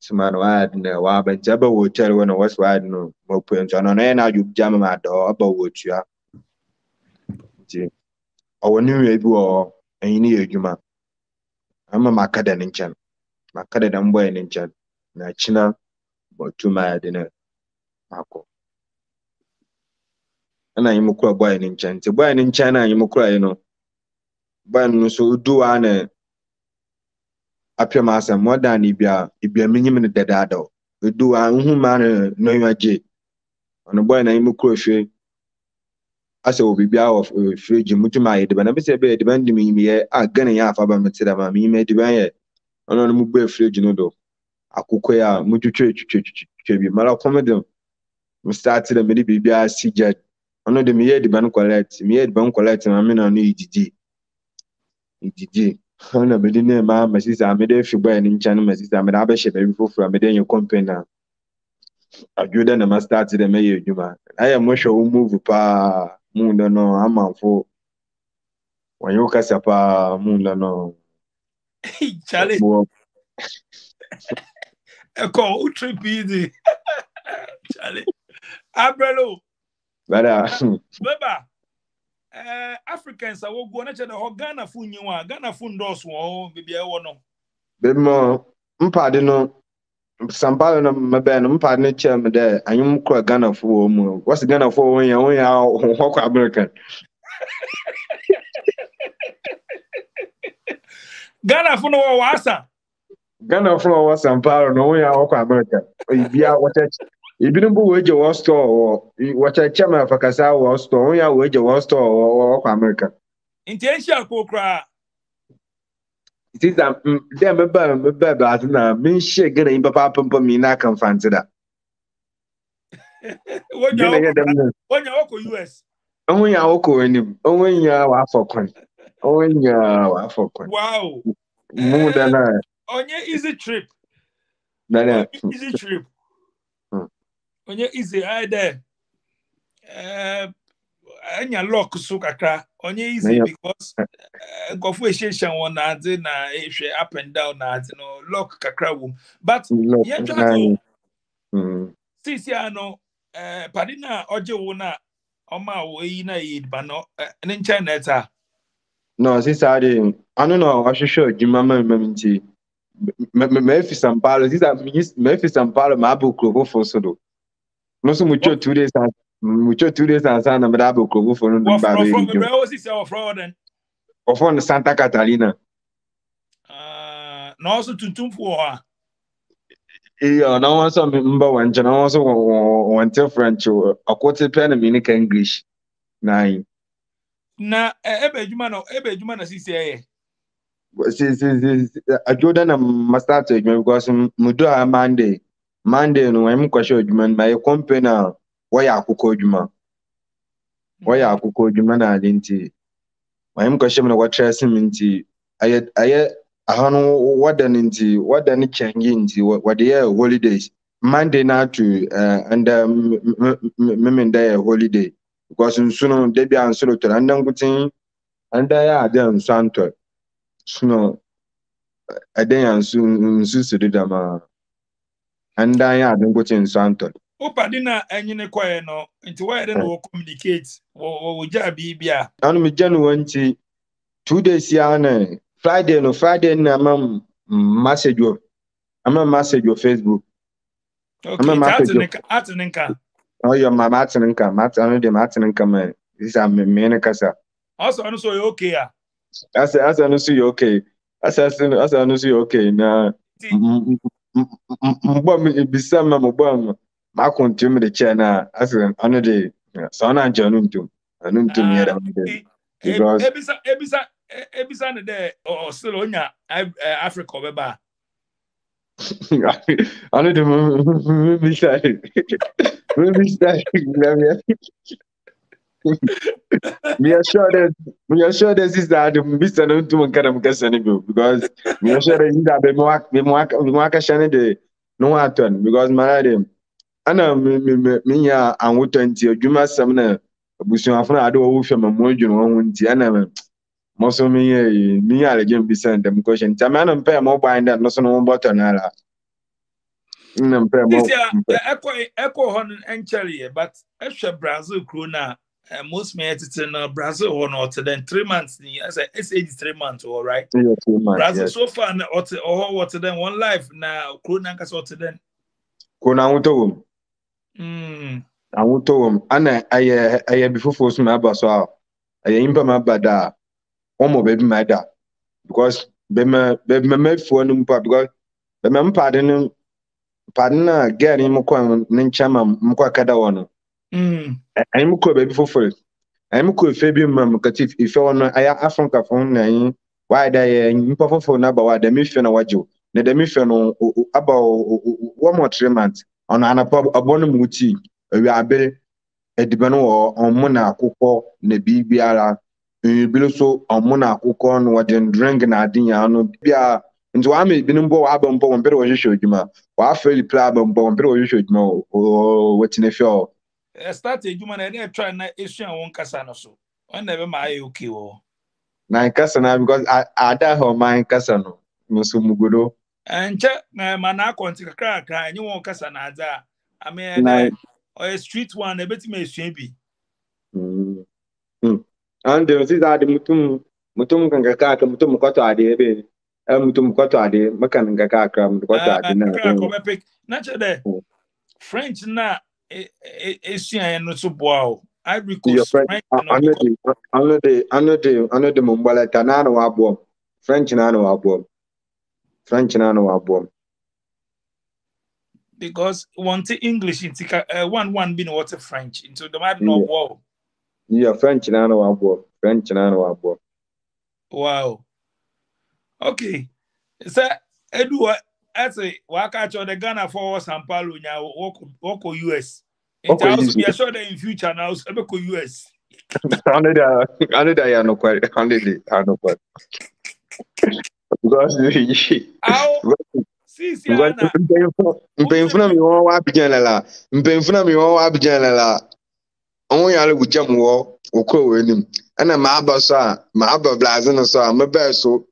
So man wide in a wab and jabber would tell when I was wide no more points on an end. I do jam my door about what you are. Our new able or any Ejumapa. I'm a Macadam in Chan. Macadam boy in Chan. Nachina, but to my dinner. Marco. And I am a cry boy in Chan. To boy in China, you cry, you know. But so do I up your master more than Ibia minimum at the dado. We do our own manner, no, you are J. On a boy named Crochet. I will be of a free Jimutumai, the Banabis Bay, the Bandimi, a gunning half of a Matadama, me made the way on a mobile free Genodo. A cooker, mutu church, Malacomedum. We started a midi BBI CJ. Honor the mere the Bancolet, mere Bancolet, and I mean on EGD. EGD. Honor, but the name, my sister, I made a few by an enchantment, my sister, I made a bishop before from a day your company now. I drew then I started a mayor, Juma. I am much of move pa. Mundano, I'm out for when you cast up a Mundano. Charlie, a call ultra busy. Charlie, Abrelo, Baba. Africans are going to the Ghana Fun. You are Ghana Fun Doss. Won't be a one. Bemo, Mpadino, Sampalano, my band, Mpadne Chairman there, and you cry Ghana for what's Ghana for when you're only out American? Ghana for no wasa. Ghana for was Samparo, no way out American. If you are what you didn't wage your war store or what a chairman for Casa war store, you are wage your war store or American. Intention, Cocra. It is a member, as now, mean shaking in Papa Pumpamina can fancy that. What do you get them? What do you US? Only our co in him, only our African. Only our African. Wow. More than I. On your easy trip. Easy trip. On your easy idea. And your lock sukaka on easy because confusion one as in up and down as no lock kakrawum. But yet, Sisiano, Padina, Ojewona, Oma, Wina, Bano, and in China. No, since I didn't, I don't know, I should show Jimama Mementi Memphis and Palo. These are Memphis and Palo, my book, for Sodo. No, so much 2 days. Mucho 2 days and San Amadabo Kogo for no baby. Of on Santa Catalina. No, also to Tum for her. Yeah, no one saw Mimbo and Jan also went to French or a quarter pen and minic English. Nine. Na Ebejumano, as he say. A Jordan and Mastatic, because Mudua Monday, no, I'm quite man by a company now. Why are Kukojuma? Why are Kukojuma? I didn't. My question what dressing into I don't know what then change into what the holidays Monday now to and Monday holiday because in soon they be answered to and putting and I are them Santo. So I didn't soon to and I are them putting Santo. Opa dina enyine kwae no nti why dey no communicate wo ja bibia anu me janu nti 2 days ya na Friday na am message o Facebook okay atinka oh your mama atinka mat anu de atinka me this am me ne kasa Asa anu so okay ya. Asa anu so okay. Asa anu so okay na. Mbo bisama mbo ma continue the channel asa anu de. So anu anuntum here because ebisa ne de o solo nya Africa obeba. I know the movie started. We are sure this is that the Mr. Nuntum Karamkasanibu because we are sure this is that the Marka Shani de no aton because Maradem Anna Minya and Wutanti, Juma Samna, Bushafana, I do a woof and Mojun, one Tiana. Most of me, again, beside them question. Taman pair more bind that not on button. Echo on and Charlie, but extra Brazil crooner and most may edit in Brazil or not. Then 3 months, as I said, 3 months, all right. Brazil so far, or what then one life now, crooner has what then. Conauto. I won't tell Anna, I before force my bass out. I impa my bada. Omo baby my dad because baby my made for no because the man pardon get him come ninchama mko kada wono I'm ko baby for I'm ko febi mam katif if I want I afonka for nine why dey impo for na ba wa dem fe na wajo na dem fe no aba one more 3 months on anapa abonu muti we abe edibano on mona akoko na bibiara Biloso or Mona Ukon, what then drink and I didn't know. Into Ami, Binumbo, Abon, Bon, Pedro, you should know. Or I fairly plab and Bon, Pedro, you should know. Oh, what's in a show? I started human and try and issue one Casano. So I never my Okio. Nine Casana because I die her mind Casano, Musumugudo. And check my manaco and take a crack. I knew one Casana. I mean, a street one, a bit may shabby. And the mutum kangaka mutum koto ade be mutum koto ade makan kangaka koto ade na French na Asian no so boao I recall French another mumbala tanano abom French nano abom because one to English in one been what French into the mad no boao. Yeah, French and Arab. Wow. Okay. So, Edward, I say, walk out of the Ghana for Sao Paulo now, walk to US. And I also be assured that in future now, so go to US. I know quite. I'm going to only I would jump war or crow in him. And a marble blazon or so, my best so.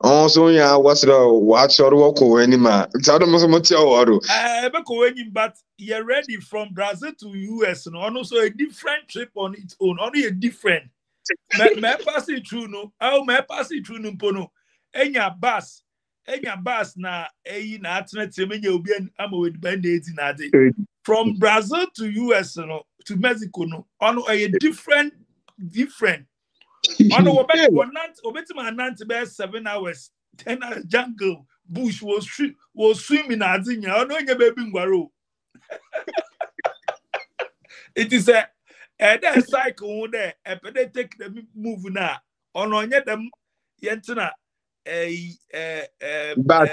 Also, yeah, what's the watch or walk over any man? It's almost a material order. I ever going, but you're ready from Brazil to US and also a different trip on its own, only a different. My passing through no, oh, my passing through no pono. Any bus na a in alternate semi will be an ammo with band-aids in a day. From Brazil to US no. To Mexico, no, on a different. On a obet 7 hours, 10 hours jungle bush was swimming at Zinya. I know your baby guaro. It is a cycle there. A pede take the move now. On yet them yentina a bass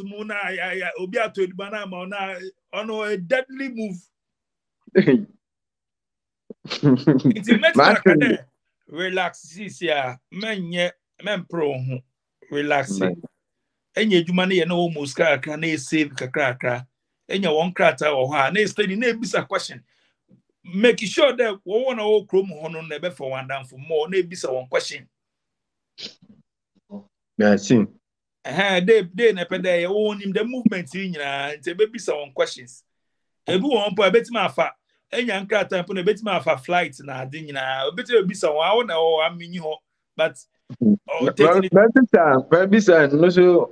muna. I obia to the banana on a deadly move. Relax, yeah, men yet men pro relaxing. Any Jumani and no Muska can save Kakaka, any one crater or her next lady name is a question. Make sure that one old chrome on never for one down for more, maybe so one question. That's him. They never they own him the movement in and baby some questions. A boo on a bit my fat. Any uncrat and put a bit my flight and I didn't a bit of business. I mean, you but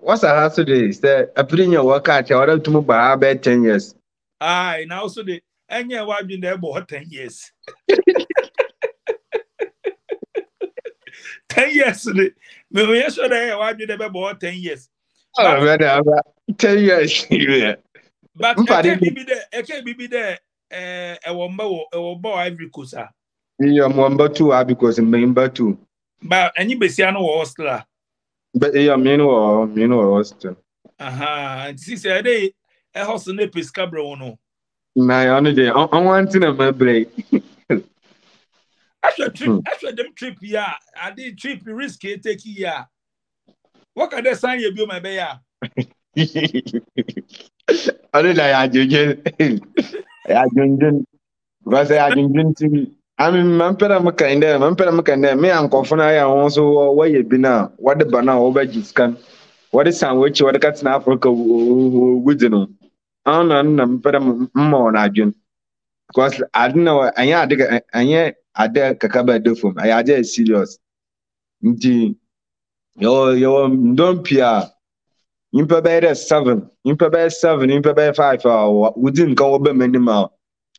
what's a house today? Is that a pretty new work at your order to move by our bed 10 years? Aye, now so the and your wife been there about 10 years. 10 years in it. Maybe yesterday I did about 10 years. Oh, brother, 10 years. But I can't be there. I won't buy every cosa. You are number two, because member two. But anybody I know hostler. But you are me no hostler. Aha, this is day. I host no Piscabro no. My only day. I want to know my break. After them trip, yeah, I did trip risky take yeah. What can they sign you be my bear? I don't know. I mean, I'm kind of me and Kofana are also where you've been now. What the banana over just can. What is sandwich? What the cats in Africa would know? I don't know. Because I don't know. I had Kakaba do for me. I had a serious. You don't peer. Imperbear 7, Imperbear 5. We didn't go over many more.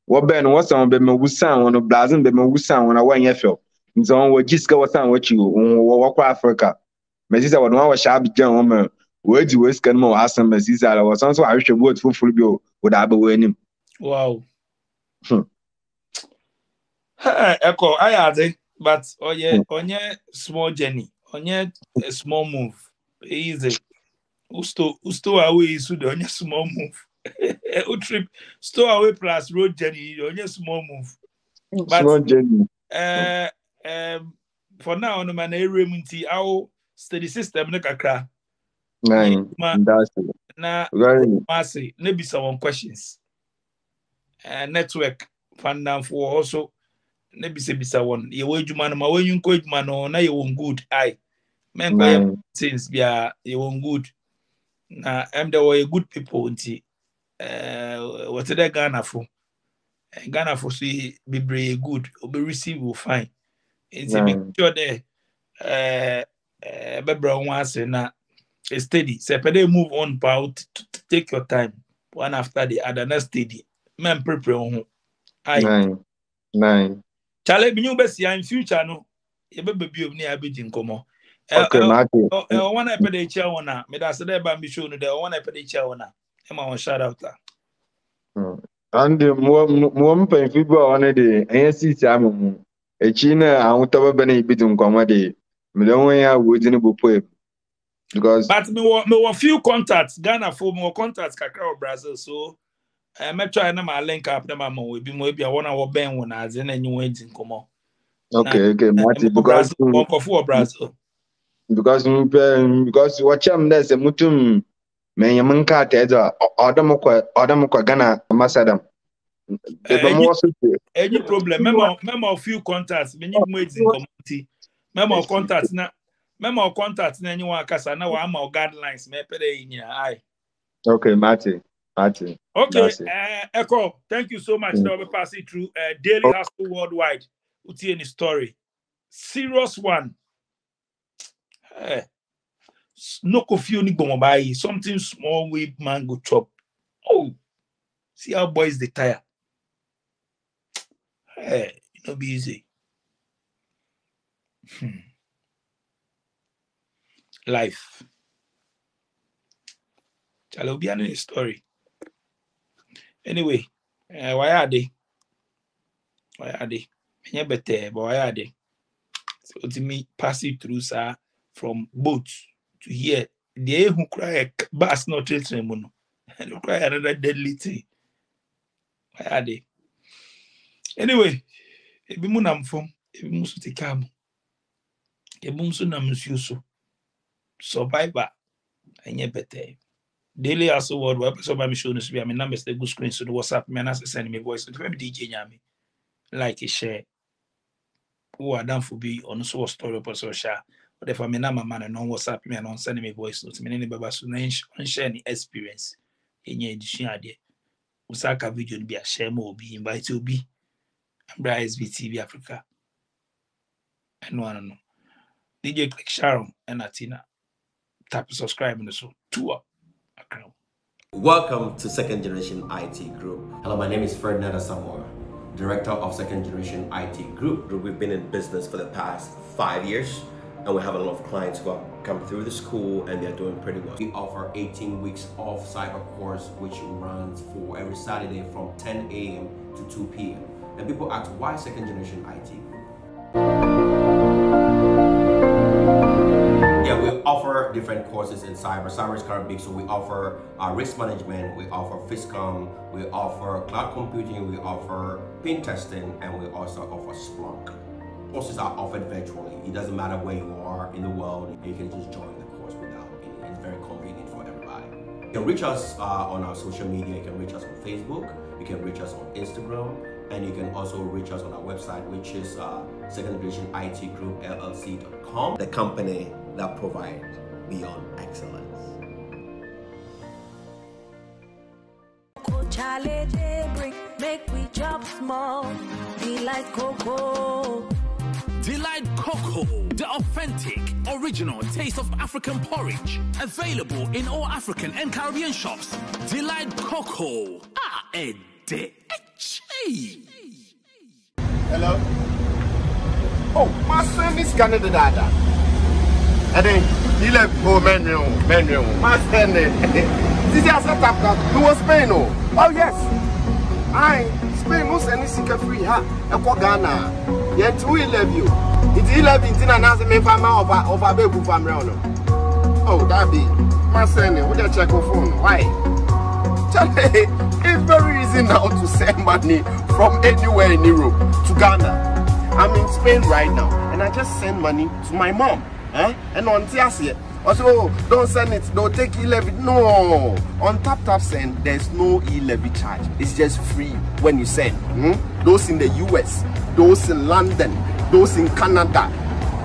What Ben was on the Mogusan on a blazon, the Mogusan on a one FL. And so on what Giska was on what you walk Africa. Messis, I would know a sharp gentleman. Where do we scan more awesome Messis? I was also Irish words for full go with Aberwin. Wow. Echo, I had it, but oh, yeah, on your small journey, on your small move. Easy. Usto away, so on your small move. Trip stowaway plus road journey on your small move. But for now, no man, our steady system, no kakra. Maybe some questions. Network fund for also, maybe say, one. You wage man, my way you quit man, or now you won't good. I man, since we are you won't good. Now, I'm the way good people, auntie. What did Ghana for? Ghana for see be very good or be received will fine. It's a big sure there. Bebra once and steady. So, they move on, out to take your time one after the other. Not steady. Man, prepare on. Nine. Charlie, be new best in future. No, you be near a bit in common. Okay, Matthew. One I paid a chair owner. Made us there by me show the one I paid a chair owner. I'm on shout out. And the more people on a day, and see Samu, a China, I won't have a benefit on comedy. Medonia wouldn't be because but me were few contacts, Ghana for more contacts, Kakao Brazil. So I met trying my link up the mamma will be maybe a 1 hour band when I was in any way in Como. Okay, Martin, because Brazil. Because what I'm there's a mutum. Men Yamanka Tedder or Odomoko Ghana, Massadam. Any problem, memo few contacts, many ways in community, memo contacts, and anyone Casana, I'm our guidelines, Mepede in your eye. Okay, Martin. Okay, Echo, thank you so much. Now we pass it through daily hustle worldwide. Uti any story. Serious one. No coffee, ni go buy something small with mango chop. Oh, see how boys they tire. Hey, it'll be easy. Life. Shall be another story. Anyway, why are they? Many better, but why are they? So to me, pass it through, sir, from boats. To hear they who cry bass not children and who cry another deadly thing. Why are they? Anyway, a bimunam from a musutikam, a bumsunam usu survivor, and yet better. Daily also worldwide, so by me showing us be a numbers the good screen so the WhatsApp man as send me voice and DJ Yami like a share. Who are done for be on so story or social. But if I'm a man and on WhatsApp me and on sending me voice notes, meaning Baba Sunansh on share any experience in your edition idea. Usaka video be a shame or be invited to be SBTV Africa. And no. DJ click Sharon and Atina. Tap subscribe and so tour. Welcome to Second Generation IT Group. Hello, my name is Ferdinand Asamoah, Director of Second Generation IT Group. We've been in business for the past 5 years. And we have a lot of clients who have come through the school and they're doing pretty well. We offer 18 weeks of cyber course, which runs for every Saturday from 10 a.m. to 2 p.m. And people ask, why Second Generation IT Group? Yeah, we offer different courses in cyber. Cyber is kind of big, so we offer risk management, we offer FISCOM, we offer cloud computing, we offer pen testing, and we also offer Splunk. Courses are offered virtually. It doesn't matter where you are in the world, you can just join the course without any. It's very convenient for everybody. You can reach us on our social media. You can reach us on Facebook, you can reach us on Instagram, and you can also reach us on our website, which is Second Generation IT Group LLC.com, the company that provides beyond excellence. Delight Coco. Delight Coco, the authentic, original taste of African porridge. Available in all African and Caribbean shops. Delight Coco. Hello? Oh, my son is Canada. And then he left for menu. My son, this is a was Spain. Oh, yes. I Spain most any sicker free ha and Ghana. Yet we love you. It's 11 and as a member of our baby family. Oh, that be my son. Would you check your phone? Why? It's very easy now to send money from anywhere in Europe to Ghana. I'm in Spain right now and I just send money to my mom. Eh? And on Tiasia. Also, don't send it, don't take e-levy. No! On Tap Tap Send, there's no e-levy charge. It's just free when you send. Those in the US, those in London, those in Canada,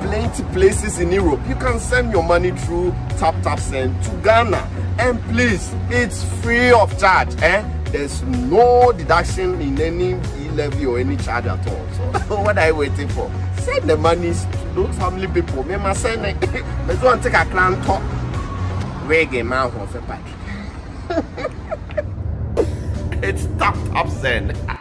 plenty places in Europe. You can send your money through Tap Tap Send to Ghana. And please, it's free of charge. Eh? There's no deduction in any e-levy or any charge at all. So, what are you waiting for? Send the money to those family people. Me must send it. Me don't take a clan talk. Reggae man from February. It's Tap Tap Send.